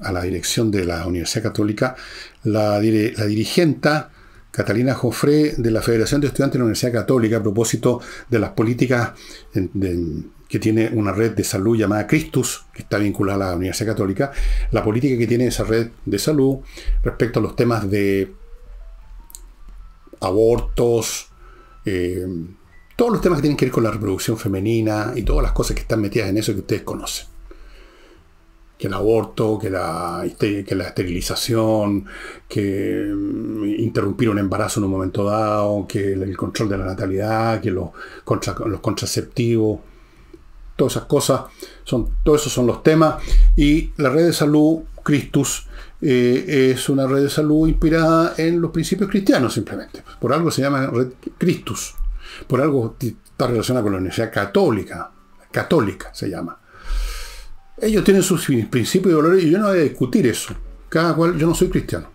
a la dirección de la Universidad Católica, la dirigente Catalina Jofré de la Federación de Estudiantes de la Universidad Católica, a propósito de las políticas que tiene una red de salud llamada Christus, que está vinculada a la Universidad Católica, la política que tiene esa red de salud respecto a los temas de abortos, todos los temas que tienen que ver con la reproducción femenina y todas las cosas que están metidas en eso que ustedes conocen. Que el aborto, que la esterilización, que interrumpir un embarazo en un momento dado, que el control de la natalidad, que los contraceptivos, todas esas cosas, todos esos son los temas. Y la red de salud Christus es una red de salud inspirada en los principios cristianos, simplemente. Por algo se llama red Christus, por algo está relacionada con la Universidad Católica, Católica se llama. Ellos tienen sus principios y valores y yo no voy a discutir eso. Cada cual, yo no soy cristiano.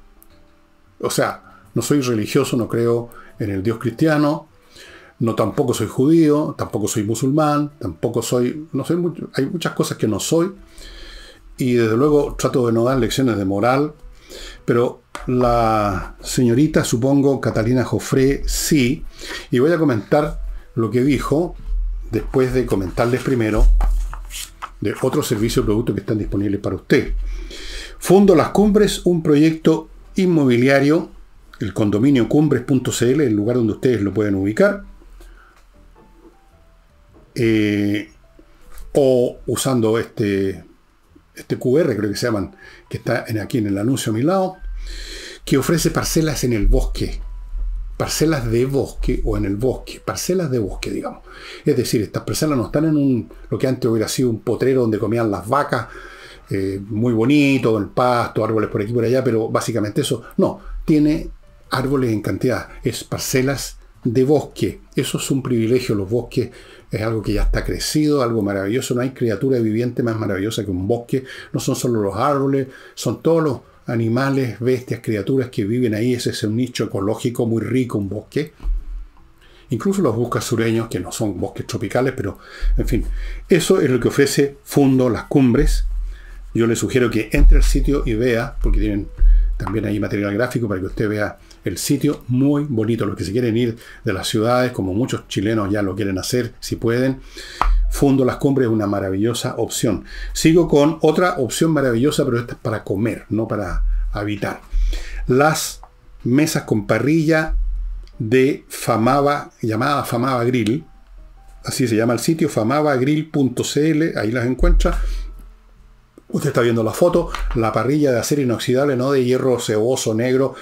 O sea, no soy religioso, no creo en el Dios cristiano, no tampoco soy judío, tampoco soy musulmán, tampoco soy, no soy mucho, hay muchas cosas que no soy. Y desde luego trato de no dar lecciones de moral, pero la señorita, supongo, Catalina Jofré, sí. Y voy a comentar lo que dijo después de comentarles primero de otros servicios o productos que están disponibles para usted. Fondo Las Cumbres, un proyecto inmobiliario, el condominio cumbres.cl, el lugar donde ustedes lo pueden ubicar, o usando este QR, creo que se llaman, que está aquí en el anuncio a mi lado, que ofrece parcelas en el bosque, parcelas de bosque o en el bosque, parcelas de bosque, digamos. Es decir, estas parcelas no están en lo que antes hubiera sido un potrero donde comían las vacas, muy bonito, el pasto, árboles por aquí y por allá, pero básicamente eso no, tiene árboles en cantidad, es parcelas de bosque. Eso es un privilegio, los bosques es algo que ya está crecido, algo maravilloso, no hay criatura viviente más maravillosa que un bosque. No son solo los árboles, son todos los animales, bestias, criaturas que viven ahí. Ese es un nicho ecológico muy rico, un bosque. Incluso los bosques sureños, que no son bosques tropicales, pero en fin, eso es lo que ofrece Fundo Las Cumbres. Yo le sugiero que entre al sitio y vea, porque tienen también ahí material gráfico para que usted vea el sitio, muy bonito. Los que se quieren ir de las ciudades, como muchos chilenos ya lo quieren hacer, si pueden, Fundo Las Cumbres es una maravillosa opción. Sigo con otra opción maravillosa, pero esta es para comer, no para habitar. Las mesas con parrilla de Famava, llamada Famava Grill. Así se llama el sitio, famavagrill.cl, ahí las encuentra. Usted está viendo la foto, la parrilla de acero inoxidable, no de hierro ceboso negro,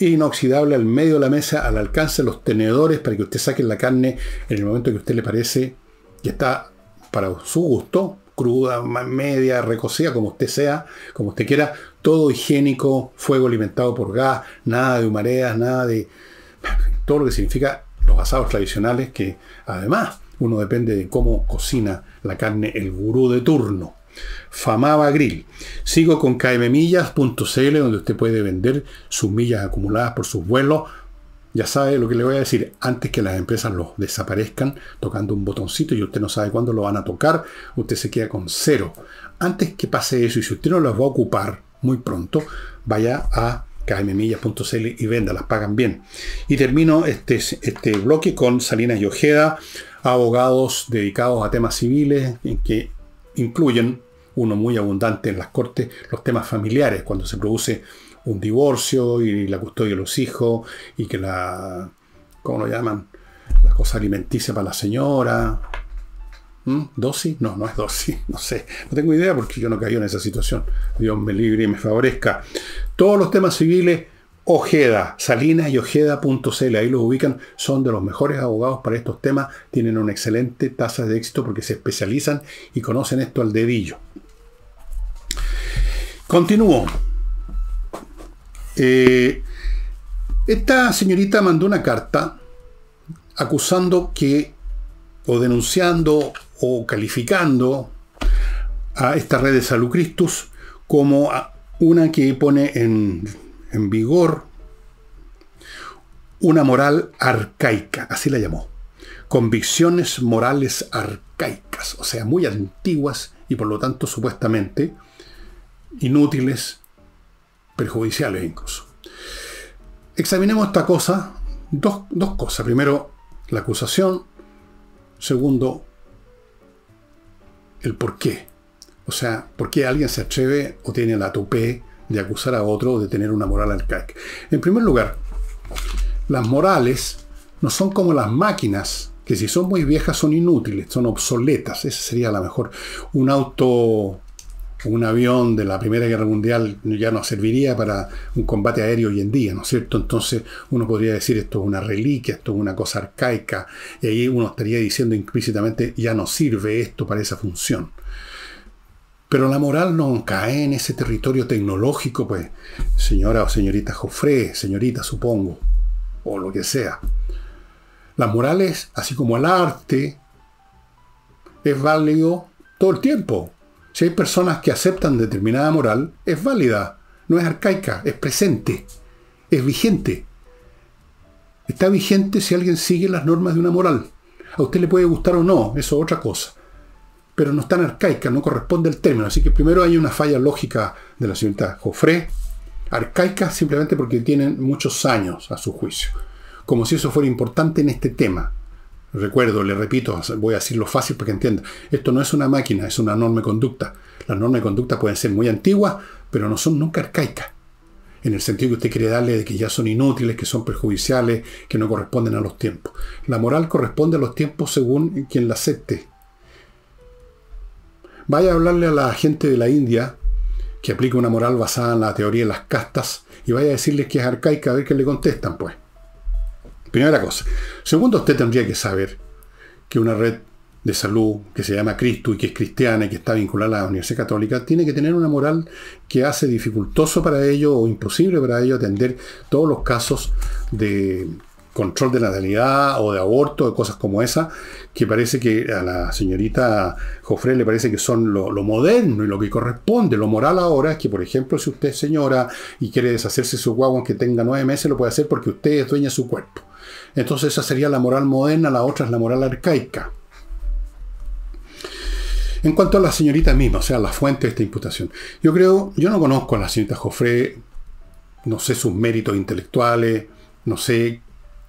inoxidable, al medio de la mesa, al alcance de los tenedores, para que usted saque la carne en el momento que a usted le parece que está para su gusto, cruda, media, recocida, como usted sea, como usted quiera, todo higiénico, fuego alimentado por gas, nada de humaredas, nada de todo lo que significa los asados tradicionales, que además uno depende de cómo cocina la carne el gurú de turno. Famava Grill. Sigo con kmmillas.cl, donde usted puede vender sus millas acumuladas por sus vuelos. Ya sabe lo que le voy a decir, antes que las empresas los desaparezcan tocando un botoncito y usted no sabe cuándo lo van a tocar, usted se queda con cero. Antes que pase eso, y si usted no las va a ocupar muy pronto, vaya a kmmillas.cl y venda, las pagan bien. Y termino este bloque con Salinas y Ojeda, abogados dedicados a temas civiles que incluyen, uno muy abundante en las cortes, los temas familiares, cuando se produce un divorcio y la custodia de los hijos y que la, ¿cómo lo llaman? La cosa alimenticia para la señora. ¿Dosis? No, no es dosis, no sé, no tengo idea porque yo no caí en esa situación. Dios me libre y me favorezca. Todos los temas civiles, Ojeda, Salinas y Ojeda.cl, ahí los ubican, son de los mejores abogados para estos temas, tienen una excelente tasa de éxito porque se especializan y conocen esto al dedillo. Continúo. Esta señorita mandó una carta acusando que, o denunciando, o calificando a esta red de salud Christus como una que pone en vigor una moral arcaica, así la llamó, convicciones morales arcaicas, o sea, muy antiguas y por lo tanto supuestamente inútiles, perjudiciales incluso. Examinemos esta cosa, dos cosas. Primero, la acusación. Segundo, el por qué. O sea, por qué alguien se atreve o tiene la tupé de acusar a otro de tener una moral arcaica. En primer lugar, las morales no son como las máquinas, que si son muy viejas son inútiles, son obsoletas. Esa sería la mejor. Un auto, un avión de la Primera Guerra Mundial ya no serviría para un combate aéreo hoy en día, ¿no es cierto? Entonces uno podría decir esto es una reliquia, esto es una cosa arcaica, y ahí uno estaría diciendo implícitamente ya no sirve esto para esa función. Pero la moral no cae en ese territorio tecnológico, pues, señora o señorita Jofré, señorita supongo, o lo que sea. Las morales, así como el arte, es válido todo el tiempo. Si hay personas que aceptan determinada moral, es válida, no es arcaica, es presente, es vigente. Está vigente si alguien sigue las normas de una moral. A usted le puede gustar o no, eso es otra cosa. Pero no es tan arcaica, no corresponde al término. Así que primero hay una falla lógica de la señorita Jofré. Arcaica simplemente porque tienen muchos años a su juicio. Como si eso fuera importante en este tema. Recuerdo, le repito, voy a decirlo fácil para que entiendan. Esto no es una máquina, es una norma de conducta. Las normas de conducta pueden ser muy antiguas, pero no son nunca arcaicas. En el sentido que usted quiere darle de que ya son inútiles, que son perjudiciales, que no corresponden a los tiempos. La moral corresponde a los tiempos según quien la acepte. Vaya a hablarle a la gente de la India que aplica una moral basada en la teoría de las castas y vaya a decirles que es arcaica, a ver qué le contestan, pues. Primera cosa. Segundo, usted tendría que saber que una red de salud que se llama Christus y que es cristiana y que está vinculada a la Universidad Católica tiene que tener una moral que hace dificultoso para ello o imposible para ello atender todos los casos de control de natalidad o de aborto, de cosas como esa, que parece que a la señorita Jofré le parece que son lo moderno y lo que corresponde. Lo moral ahora es que, por ejemplo, si usted es señora y quiere deshacerse de su guagua aunque tenga 9 meses, lo puede hacer porque usted es dueña de su cuerpo. Entonces esa sería la moral moderna, la otra es la moral arcaica. En cuanto a la señorita misma, o sea, la fuente de esta imputación, yo no conozco a la señorita Jofré, no sé sus méritos intelectuales, no sé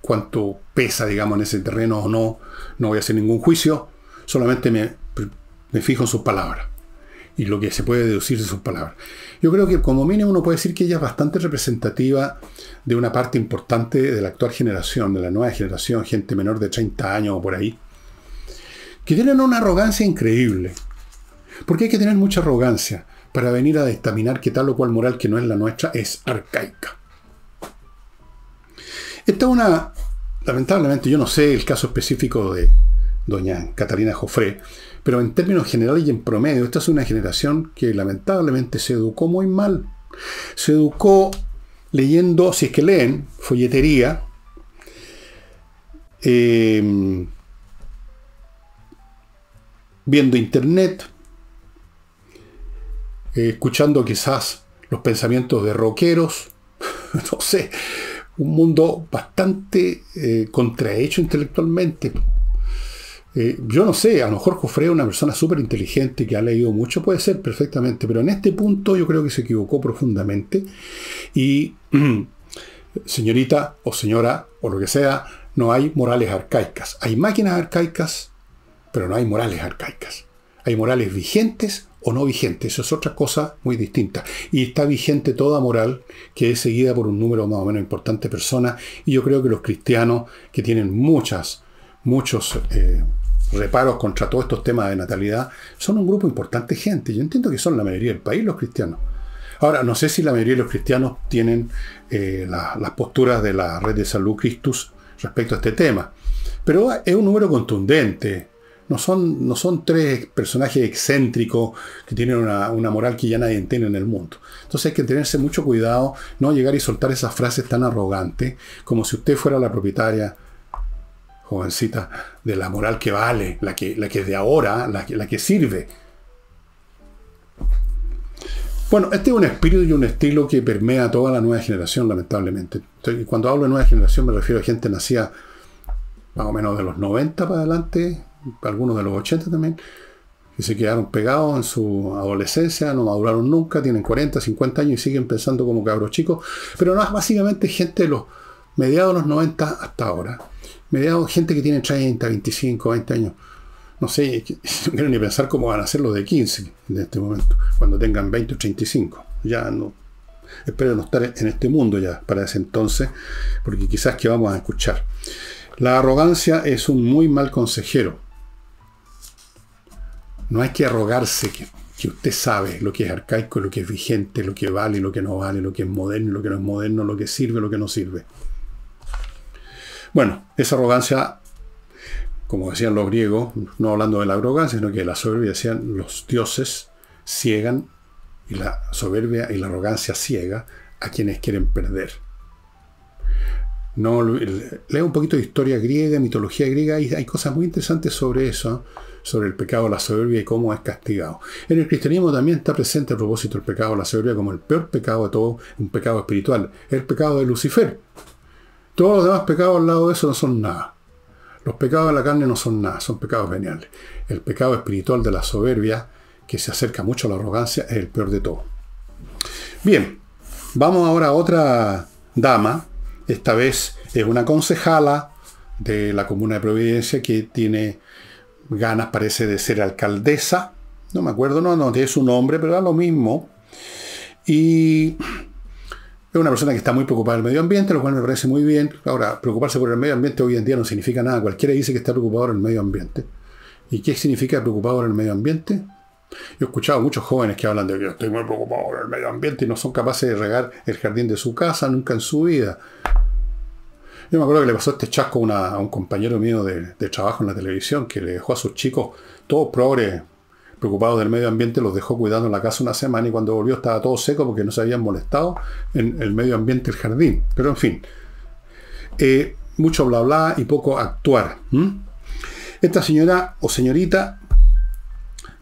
cuánto pesa, digamos, en ese terreno o no. No voy a hacer ningún juicio, solamente me fijo en sus palabras y lo que se puede deducir de sus palabras. Yo creo que como mínimo uno puede decir que ella es bastante representativa de una parte importante de la actual generación, de la nueva generación, gente menor de 30 años o por ahí, que tienen una arrogancia increíble, porque hay que tener mucha arrogancia para venir a dictaminar que tal o cual moral que no es la nuestra es arcaica. Esta es una, lamentablemente, yo no sé el caso específico de doña Catalina Jofré, pero en términos generales y en promedio, esta es una generación que lamentablemente se educó muy mal. Se educó leyendo, si es que leen, folletería, viendo internet, escuchando quizás los pensamientos de rockeros, no sé. Un mundo bastante contrahecho intelectualmente. Yo no sé, a lo mejor Jofré es una persona súper inteligente que ha leído mucho, puede ser perfectamente, pero en este punto yo creo que se equivocó profundamente. Y señorita o señora o lo que sea, no hay morales arcaicas. Hay máquinas arcaicas, pero no hay morales arcaicas. Hay morales vigentes o no vigentes. Eso es otra cosa muy distinta. Y está vigente toda moral que es seguida por un número más o menos importante de personas. Y yo creo que los cristianos, que tienen muchos reparos contra todos estos temas de natalidad, son un grupo importante de gente. Yo entiendo que son la mayoría del país los cristianos. Ahora, no sé si la mayoría de los cristianos tienen las posturas de la red de salud Christus respecto a este tema. Pero es un número contundente. No son tres personajes excéntricos que tienen una moral que ya nadie entiende en el mundo. Entonces hay que tenerse mucho cuidado, no llegar y soltar esas frases tan arrogantes, como si usted fuera la propietaria, jovencita, de la moral que vale, la que es de ahora, la que sirve. Bueno, este es un espíritu y un estilo que permea a toda la nueva generación, lamentablemente. Entonces, cuando hablo de nueva generación me refiero a gente nacida más o menos de los 90 para adelante, algunos de los 80 también, que se quedaron pegados en su adolescencia, no maduraron nunca, tienen 40, 50 años y siguen pensando como cabros chicos. Pero no es básicamente gente de los mediados de los 90 hasta ahora. Mediados, gente que tiene 30, 25, 20 años. No sé, no quiero ni pensar cómo van a ser los de 15 en este momento, cuando tengan 20 o 35. Ya no, espero no estar en este mundo ya para ese entonces, porque quizás que vamos a escuchar. La arrogancia es un muy mal consejero. No hay que arrogarse que usted sabe lo que es arcaico, lo que es vigente, lo que vale, lo que no vale, lo que es moderno, lo que no es moderno, lo que sirve, lo que no sirve. Bueno, esa arrogancia, como decían los griegos, no hablando de la arrogancia, sino que la soberbia, decían los dioses ciegan, y la soberbia y la arrogancia ciega a quienes quieren perder. No, lea un poquito de historia griega, mitología griega, y hay cosas muy interesantes sobre eso, sobre el pecado de la soberbia y cómo es castigado. En el cristianismo también está presente a propósito el pecado de la soberbia como el peor pecado de todo, un pecado espiritual, el pecado de Lucifer. Todos los demás pecados al lado de eso no son nada. Los pecados de la carne no son nada, son pecados veniales. El pecado espiritual de la soberbia, que se acerca mucho a la arrogancia, es el peor de todo. Bien, vamos ahora a otra dama. Esta vez es una concejala de la comuna de Providencia que tiene ganas, parece, de ser alcaldesa. No me acuerdo, no tiene su nombre, pero da lo mismo. Y es una persona que está muy preocupada del medio ambiente, lo cual me parece muy bien. Ahora, preocuparse por el medio ambiente hoy en día no significa nada. Cualquiera dice que está preocupado por el medio ambiente. ¿Y qué significa preocupado por el medio ambiente? Yo he escuchado a muchos jóvenes que hablan de que estoy muy preocupado por el medio ambiente y no son capaces de regar el jardín de su casa nunca en su vida. Yo me acuerdo que le pasó este chasco a un compañero mío de trabajo en la televisión, que le dejó a sus chicos todos progres, preocupados del medio ambiente, los dejó cuidando en la casa una semana y cuando volvió estaba todo seco porque no se habían molestado en el medio ambiente, el jardín. Pero en fin, mucho bla bla y poco actuar. Esta señora o señorita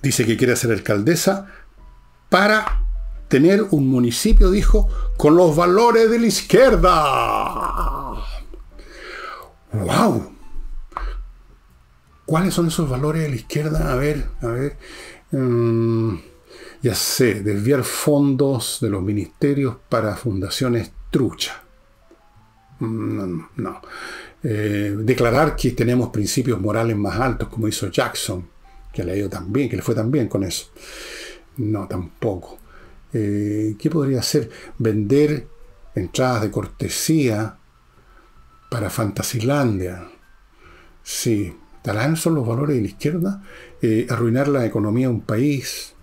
dice que quiere ser alcaldesa para tener un municipio, dijo, con los valores de la izquierda. ¡Wow! ¿Cuáles son esos valores de la izquierda? A ver. Ya sé, desviar fondos de los ministerios para fundaciones truchas. No. Declarar que tenemos principios morales más altos, como hizo Jackson, que le ha ido tan bien, que le fue tan bien con eso. No, tampoco. ¿Qué podría hacer? Vender entradas de cortesía para Fantasilandia. Sí. ¿Talán son los valores de la izquierda? Arruinar la economía de un país,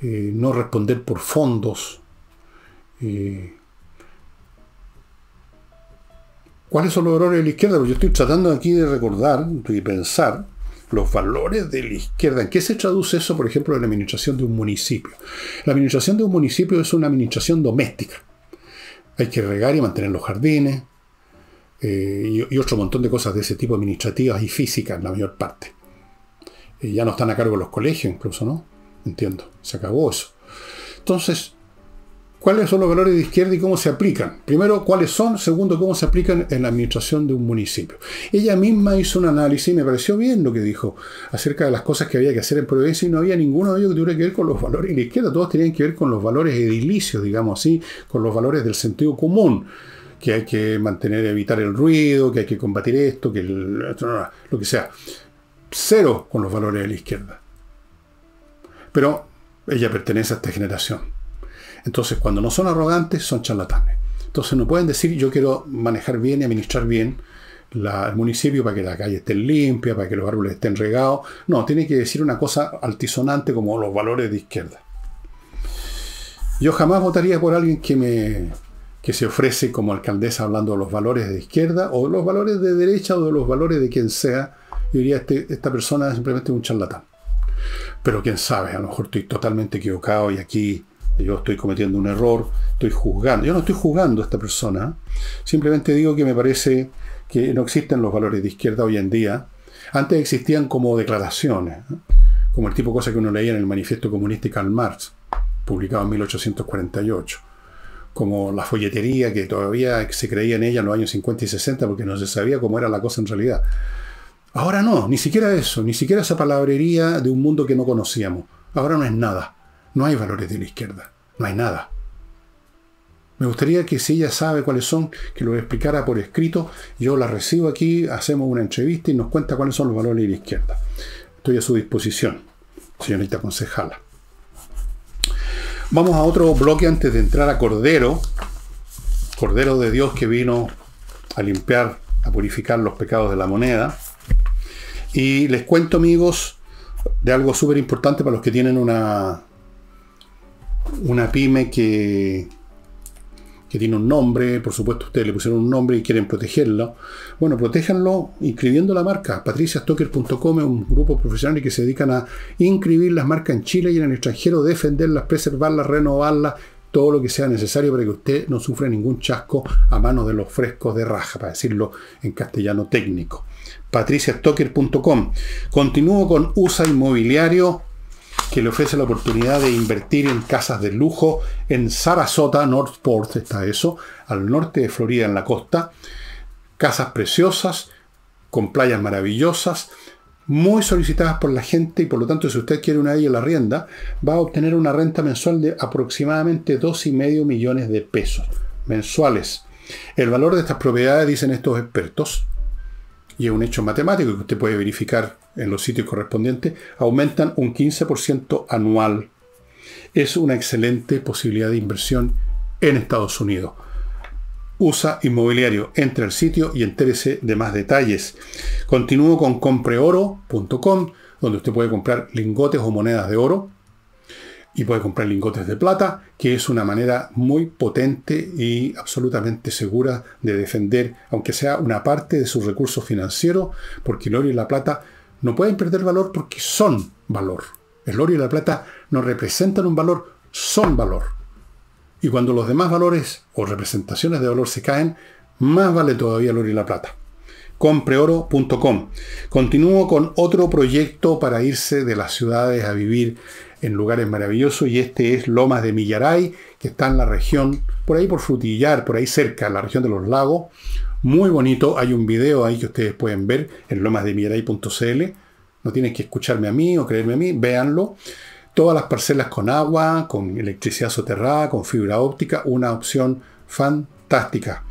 no responder por fondos. ¿Cuáles son los valores de la izquierda? Porque yo estoy tratando aquí de recordar y pensar los valores de la izquierda. ¿En qué se traduce eso, por ejemplo, en la administración de un municipio? La administración de un municipio es una administración doméstica. Hay que regar y mantener los jardines, y otro montón de cosas de ese tipo, administrativas y físicas en la mayor parte. Ya no están a cargo los colegios incluso, ¿no? Entiendo, se acabó eso. Entonces, ¿Cuáles son los valores de izquierda y cómo se aplican? Primero, ¿cuáles son? Segundo, ¿cómo se aplican en la administración de un municipio? Ella misma hizo un análisis y me pareció bien lo que dijo acerca de las cosas que había que hacer en Providencia, y no había ninguno de ellos que tuviera que ver con los valores de la izquierda. Todos tenían que ver con los valores edilicios, digamos así, con los valores del sentido común, que hay que mantener, evitar el ruido, que hay que combatir esto, que lo que sea. Cero con los valores de la izquierda. Pero ella pertenece a esta generación. Entonces, cuando no son arrogantes, son charlatanes. Entonces, no pueden decir, yo quiero manejar bien y administrar bien el municipio para que la calle esté limpia, para que los árboles estén regados. No, tienen que decir una cosa altisonante como los valores de izquierda. Yo jamás votaría por alguien que se ofrece como alcaldesa hablando de los valores de izquierda, o de los valores de derecha, o de los valores de quien sea. Yo diría, esta persona es simplemente un charlatán. Pero quién sabe, a lo mejor estoy totalmente equivocado y aquí yo estoy cometiendo un error, estoy juzgando. Yo no estoy juzgando a esta persona, simplemente digo que me parece que no existen los valores de izquierda hoy en día. Antes existían como declaraciones, ¿no? Como el tipo de cosas que uno leía en el Manifiesto Comunista y Karl Marx, publicado en 1848. Como la folletería que todavía se creía en ella en los años 50 y 60 porque no se sabía cómo era la cosa en realidad. Ahora no, ni siquiera eso, ni siquiera esa palabrería de un mundo que no conocíamos. Ahora no es nada. No hay valores de la izquierda, no hay nada. Me gustaría que, si ella sabe cuáles son, que lo explicara por escrito. Yo la recibo aquí, hacemos una entrevista y nos cuenta cuáles son los valores de la izquierda. Estoy a su disposición, señorita concejala. Vamos a otro bloque antes de entrar a Cordero. Cordero de Dios que vino a limpiar, a purificar los pecados de la moneda. Y les cuento, amigos, de algo súper importante para los que tienen una pyme que tiene un nombre. Por supuesto, ustedes le pusieron un nombre y quieren protegerlo. Bueno, protéjanlo inscribiendo la marca. patriciastocker.com es un grupo profesional que se dedican a inscribir las marcas en Chile y en el extranjero, defenderlas, preservarlas, renovarlas, todo lo que sea necesario para que usted no sufra ningún chasco a manos de los frescos de raja, para decirlo en castellano técnico. patriciastocker.com. Continúo con USA Inmobiliario, que le ofrece la oportunidad de invertir en casas de lujo en Sarasota, Northport, está eso, al norte de Florida, en la costa. Casas preciosas, con playas maravillosas, muy solicitadas por la gente, y por lo tanto, si usted quiere una de ellas, la rienda, va a obtener una renta mensual de aproximadamente 2,5 millones de pesos mensuales. El valor de estas propiedades, dicen estos expertos, y es un hecho matemático que usted puede verificar en los sitios correspondientes, aumentan un 15% anual. Es una excelente posibilidad de inversión en Estados Unidos. USA Inmobiliario. Entre al sitio y entérese de más detalles. Continúo con compreoro.com, donde usted puede comprar lingotes o monedas de oro. Y puede comprar lingotes de plata, que es una manera muy potente y absolutamente segura de defender, aunque sea una parte de sus recursos financieros, porque el oro y la plata no pueden perder valor porque son valor. El oro y la plata no representan un valor, son valor. Y cuando los demás valores o representaciones de valor se caen, más vale todavía el oro y la plata. Compreoro.com. Continúo con otro proyecto para irse de las ciudades a vivir en lugares maravillosos, y este es Lomas de Millaray, que está en la región, por ahí por Frutillar, por ahí cerca, en la región de Los Lagos. Muy bonito, hay un video ahí que ustedes pueden ver en lomasdemillaray.cl. No tienen que escucharme a mí o creerme a mí, véanlo. Todas las parcelas con agua, con electricidad soterrada, con fibra óptica, una opción fantástica.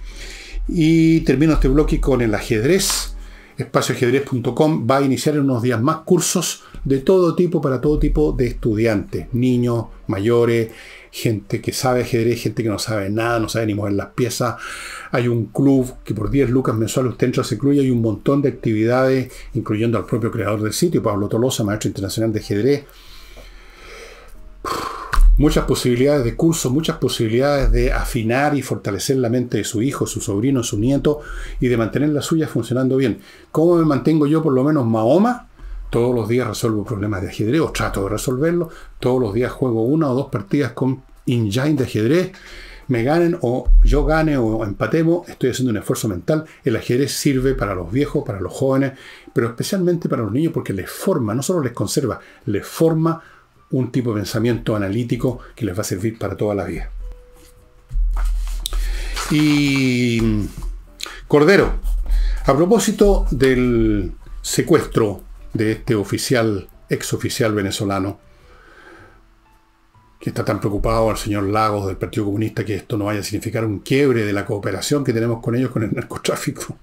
Y termino este bloque con el ajedrez. espacioajedrez.com va a iniciar en unos días más cursos de todo tipo, para todo tipo de estudiantes, niños, mayores, gente que sabe ajedrez, gente que no sabe nada, no sabe ni mover las piezas. Hay un club que por 10 lucas mensuales usted entra, se incluye, hay un montón de actividades, incluyendo al propio creador del sitio, Pablo Tolosa, maestro internacional de ajedrez. Muchas posibilidades de cursos, muchas posibilidades de afinar y fortalecer la mente de su hijo, su sobrino, su nieto, y de mantener la suya funcionando bien. ¿Cómo me mantengo yo, por lo menos, Mahoma? Todos los días resuelvo problemas de ajedrez, o trato de resolverlos. Todos los días juego una o dos partidas con Engine de ajedrez. Me ganen, o yo gane, o empatemos, estoy haciendo un esfuerzo mental. El ajedrez sirve para los viejos, para los jóvenes, pero especialmente para los niños, porque les forma, no solo les conserva, les forma un tipo de pensamiento analítico que les va a servir para toda la vida. y Cordero. A propósito del secuestro de este oficial, exoficial venezolano, que está tan preocupado al señor Lagos del Partido Comunista que esto no vaya a significar un quiebre de la cooperación que tenemos con ellos con el narcotráfico.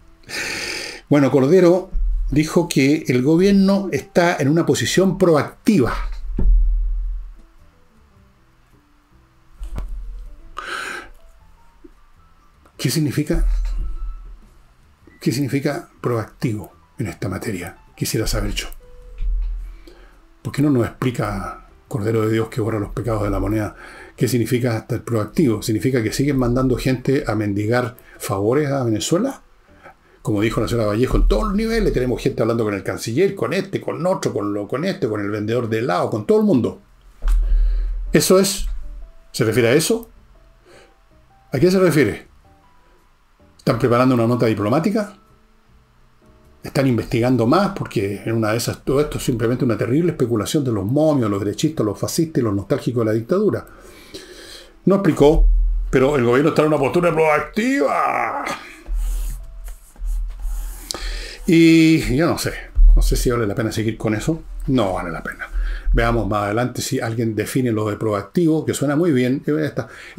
Bueno, Cordero dijo que el gobierno está en una posición proactiva. ¿Qué significa? ¿Qué significa proactivo en esta materia? Quisiera saber yo. ¿Por qué no nos explica, Cordero de Dios que borra los pecados de la moneda, qué significa estar proactivo? ¿Significa que siguen mandando gente a mendigar favores a Venezuela? Como dijo la señora Vallejo, en todos los niveles tenemos gente hablando con el canciller, con este, con otro, con el vendedor de helado, con todo el mundo. ¿Eso es? ¿Se refiere a eso? ¿A qué se refiere? ¿Están preparando una nota diplomática? ¿Están investigando más? Porque en una de esas, todo esto es simplemente una terrible especulación de los momios, los derechistas, los fascistas y los nostálgicos de la dictadura. No explicó, pero el gobierno está en una postura proactiva. Y yo no sé si vale la pena seguir con eso. No vale la pena. Veamos más adelante si alguien define lo de proactivo, que suena muy bien. Es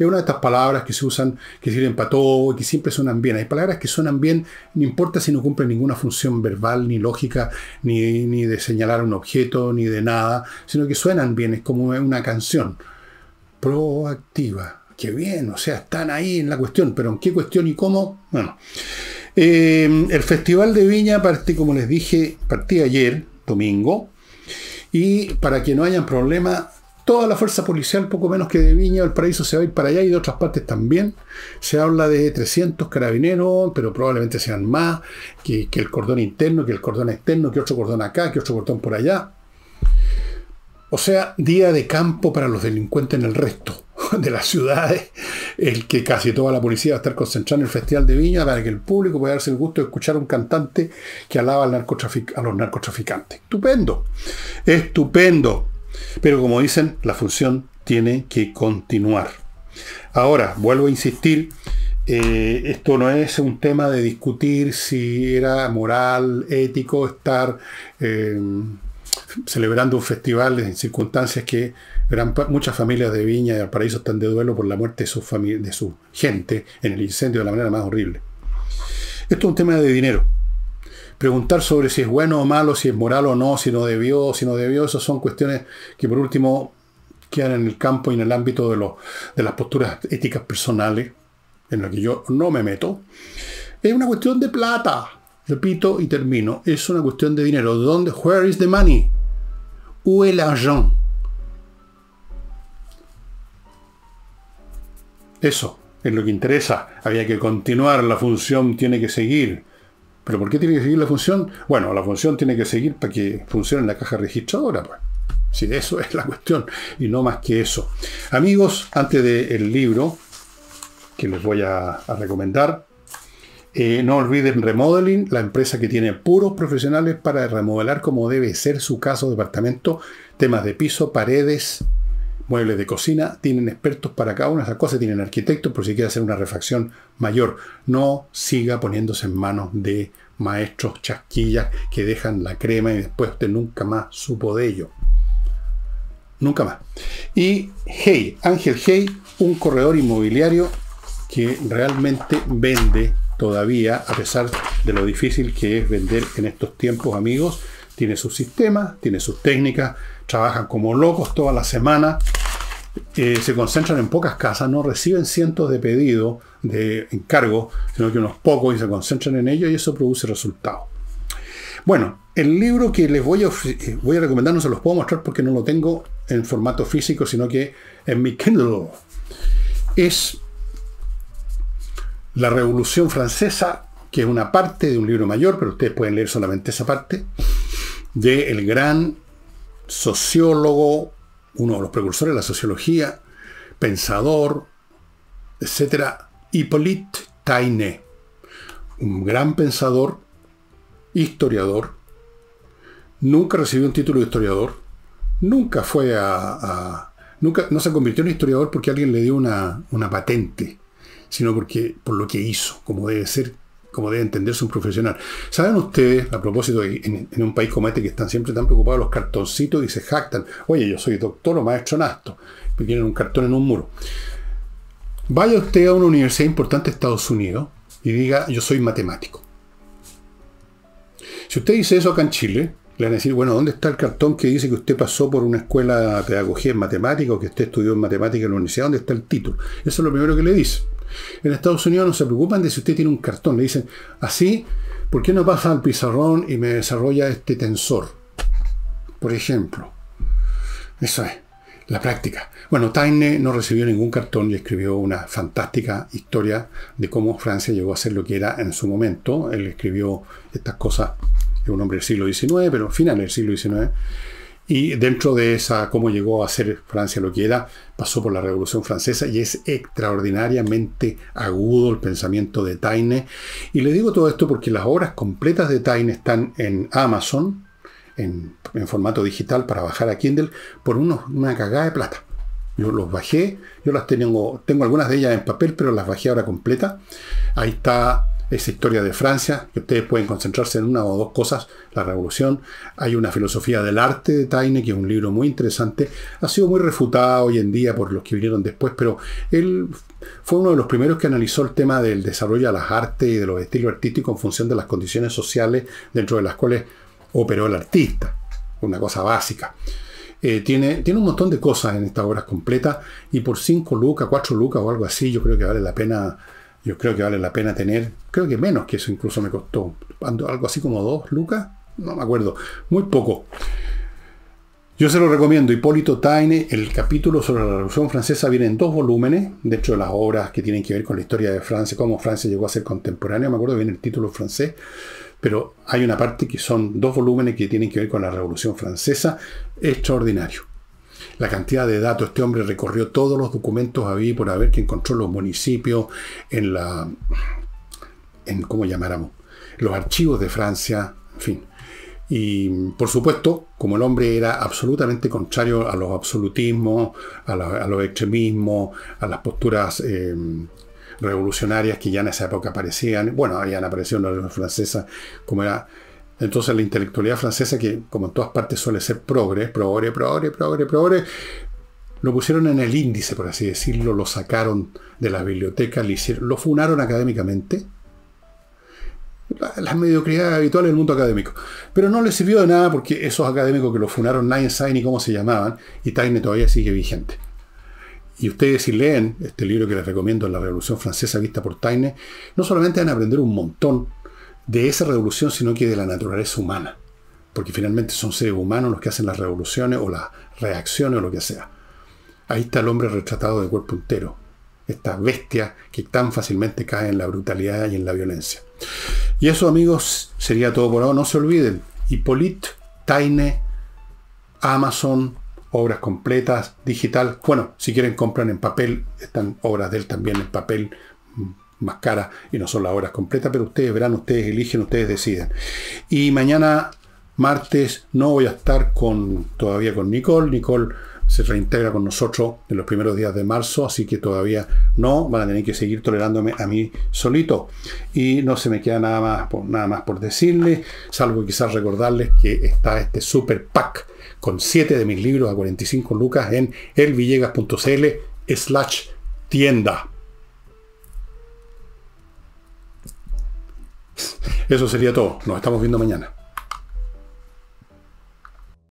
una de estas palabras que se usan, que sirven para todo y que siempre suenan bien. Hay palabras que suenan bien, no importa si no cumplen ninguna función verbal, ni lógica, ni de señalar un objeto, ni de nada, sino que suenan bien, es como una canción. Proactiva. Qué bien, o sea, están ahí en la cuestión, pero ¿en qué cuestión y cómo? Bueno. El Festival de Viña partí, como les dije, partí ayer, domingo. Y para que no hayan problema, toda la fuerza policial, poco menos que de Viña del Paraíso, se va a ir para allá y de otras partes también. Se habla de 300 carabineros, pero probablemente sean más, que el cordón interno, que el cordón externo, que otro cordón acá, que otro cordón por allá. O sea, día de campo para los delincuentes en el resto de las ciudades, el que casi toda la policía va a estar concentrada en el Festival de Viña para que el público pueda darse el gusto de escuchar a un cantante que alaba a los narcotraficantes. ¡Estupendo! ¡Estupendo! Pero como dicen, la función tiene que continuar. Ahora, vuelvo a insistir, esto no es un tema de discutir si era moral, ético, estar celebrando un festival en circunstancias que muchas familias de Viña y Valparaíso están de duelo por la muerte de su gente en el incendio de la manera más horrible. Esto es un tema de dinero. Preguntar sobre si es bueno o malo, si es moral o no, si no debió, esas son cuestiones que por último quedan en el campo y en el ámbito de las posturas éticas personales, en las que yo no me meto. Es una cuestión de plata. Repito y termino. Es una cuestión de dinero. ¿Dónde? Where is the money? Où est l'argent? Eso es lo que interesa. Había que continuar. La función tiene que seguir. ¿Pero por qué tiene que seguir la función? Bueno, la función tiene que seguir para que funcione la caja registradora, pues. Si eso es la cuestión. Y no más que eso. Amigos, antes del libro que les voy a recomendar, no olviden Remodeling, la empresa que tiene puros profesionales para remodelar como debe ser su casa o departamento. Temas de piso, paredes, muebles de cocina. Tienen expertos para cada una de esas cosas. Tienen arquitectos por si quiere hacer una refacción mayor. No siga poniéndose en manos de maestros chasquillas que dejan la crema y después usted nunca más supo de ello. Nunca más. Y Hey, Ángel Hey, un corredor inmobiliario que realmente vende todavía, a pesar de lo difícil que es vender en estos tiempos, amigos. Tiene sus sistemas, tiene sus técnicas, trabajan como locos toda la semana, se concentran en pocas casas, no reciben cientos de pedidos de encargos, sino que unos pocos, y se concentran en ello y eso produce resultados. Bueno, el libro que les voy a recomendar no se los puedo mostrar porque no lo tengo en formato físico, sino que en mi Kindle. Es La Revolución Francesa, que es una parte de un libro mayor, pero ustedes pueden leer solamente esa parte, del gran sociólogo, uno de los precursores de la sociología, pensador, etcétera, Hippolyte Taine, un gran pensador, historiador, nunca recibió un título de historiador, nunca fue no se convirtió en historiador porque alguien le dio una patente, sino porque por lo que hizo, como debe ser, como debe entenderse un profesional. ¿Saben ustedes, a propósito, en un país como este que están siempre tan preocupados los cartoncitos y se jactan? Oye, yo soy doctor o maestro en acto, me quieren un cartón en un muro. Vaya usted a una universidad importante de Estados Unidos y diga, yo soy matemático. Si usted dice eso acá en Chile, le van a decir, bueno, ¿dónde está el cartón que dice que usted pasó por una escuela de pedagogía en matemática o que usted estudió en matemática en la universidad? ¿Dónde está el título? Eso es lo primero que le dice. En Estados Unidos no se preocupan de si usted tiene un cartón. Le dicen, así, ¿por qué no pasa al pizarrón y me desarrolla este tensor? Por ejemplo. Eso es, la práctica. Bueno, Taine no recibió ningún cartón y escribió una fantástica historia de cómo Francia llegó a ser lo que era en su momento. Él escribió estas cosas, es un hombre del siglo XIX, pero final del siglo XIX. Y dentro de esa, cómo llegó a ser Francia lo que era, pasó por la Revolución Francesa y es extraordinariamente agudo el pensamiento de Taine. Y le digo todo esto porque las obras completas de Taine están en Amazon, en formato digital para bajar a Kindle, por una cagada de plata. Yo los bajé, yo las tengo algunas de ellas en papel, pero las bajé ahora completa. Ahí está esa historia de Francia, que ustedes pueden concentrarse en una o dos cosas, la revolución. Hay una filosofía del arte de Taine, que es un libro muy interesante. Ha sido muy refutada hoy en día por los que vinieron después, pero él fue uno de los primeros que analizó el tema del desarrollo de las artes y de los estilos artísticos en función de las condiciones sociales dentro de las cuales operó el artista. Una cosa básica. Tiene un montón de cosas en estas obras completas, y por 5 lucas, 4 lucas o algo así, yo creo que vale la pena... Yo creo que vale la pena tener, creo que menos que eso incluso me costó, algo así como 2 lucas, no me acuerdo, muy poco. Yo se lo recomiendo, Hippolyte Taine, el capítulo sobre la Revolución Francesa viene en 2 volúmenes, de hecho las obras que tienen que ver con la historia de Francia, cómo Francia llegó a ser contemporánea, me acuerdo que viene el título francés, pero hay una parte que son 2 volúmenes que tienen que ver con la Revolución Francesa, extraordinario. La cantidad de datos, este hombre recorrió todos los documentos había por haber que encontró los municipios, ¿cómo llamáramos? Los archivos de Francia, en fin. Y, por supuesto, como el hombre era absolutamente contrario a los absolutismos, a los extremismos, a las posturas revolucionarias que ya en esa época aparecían, bueno, habían aparecido en la Revolución Francesa, como era... Entonces la intelectualidad francesa, que como en todas partes suele ser progre, lo pusieron en el índice, por así decirlo, lo sacaron de las bibliotecas, lo funaron académicamente. Las mediocridades habituales del mundo académico. Pero no les sirvió de nada porque esos académicos que lo funaron, nadie sabe ni cómo se llamaban, y Taine todavía sigue vigente. Y ustedes, si leen este libro que les recomiendo, La Revolución Francesa vista por Taine, no solamente van a aprender un montón de esa revolución, sino que de la naturaleza humana. Porque finalmente son seres humanos los que hacen las revoluciones o las reacciones o lo que sea. Ahí está el hombre retratado de cuerpo entero. Esta bestia que tan fácilmente cae en la brutalidad y en la violencia. Y eso, amigos, sería todo por ahora. No se olviden. Hippolyte Taine, Amazon, obras completas, digital. Bueno, si quieren compran en papel. Están obras de él también en papel, más caras, y no son las obras completas, pero ustedes verán, ustedes eligen, ustedes deciden. Y mañana, martes, no voy a estar todavía con Nicole. Nicole se reintegra con nosotros en los primeros días de marzo, así que todavía no, van a tener que seguir tolerándome a mí solito. Y no se me queda nada más por decirles, salvo quizás recordarles que está este super pack con 7 de mis libros a 45 lucas en elvillegas.cl/tienda. Eso sería todo. Nos estamos viendo mañana.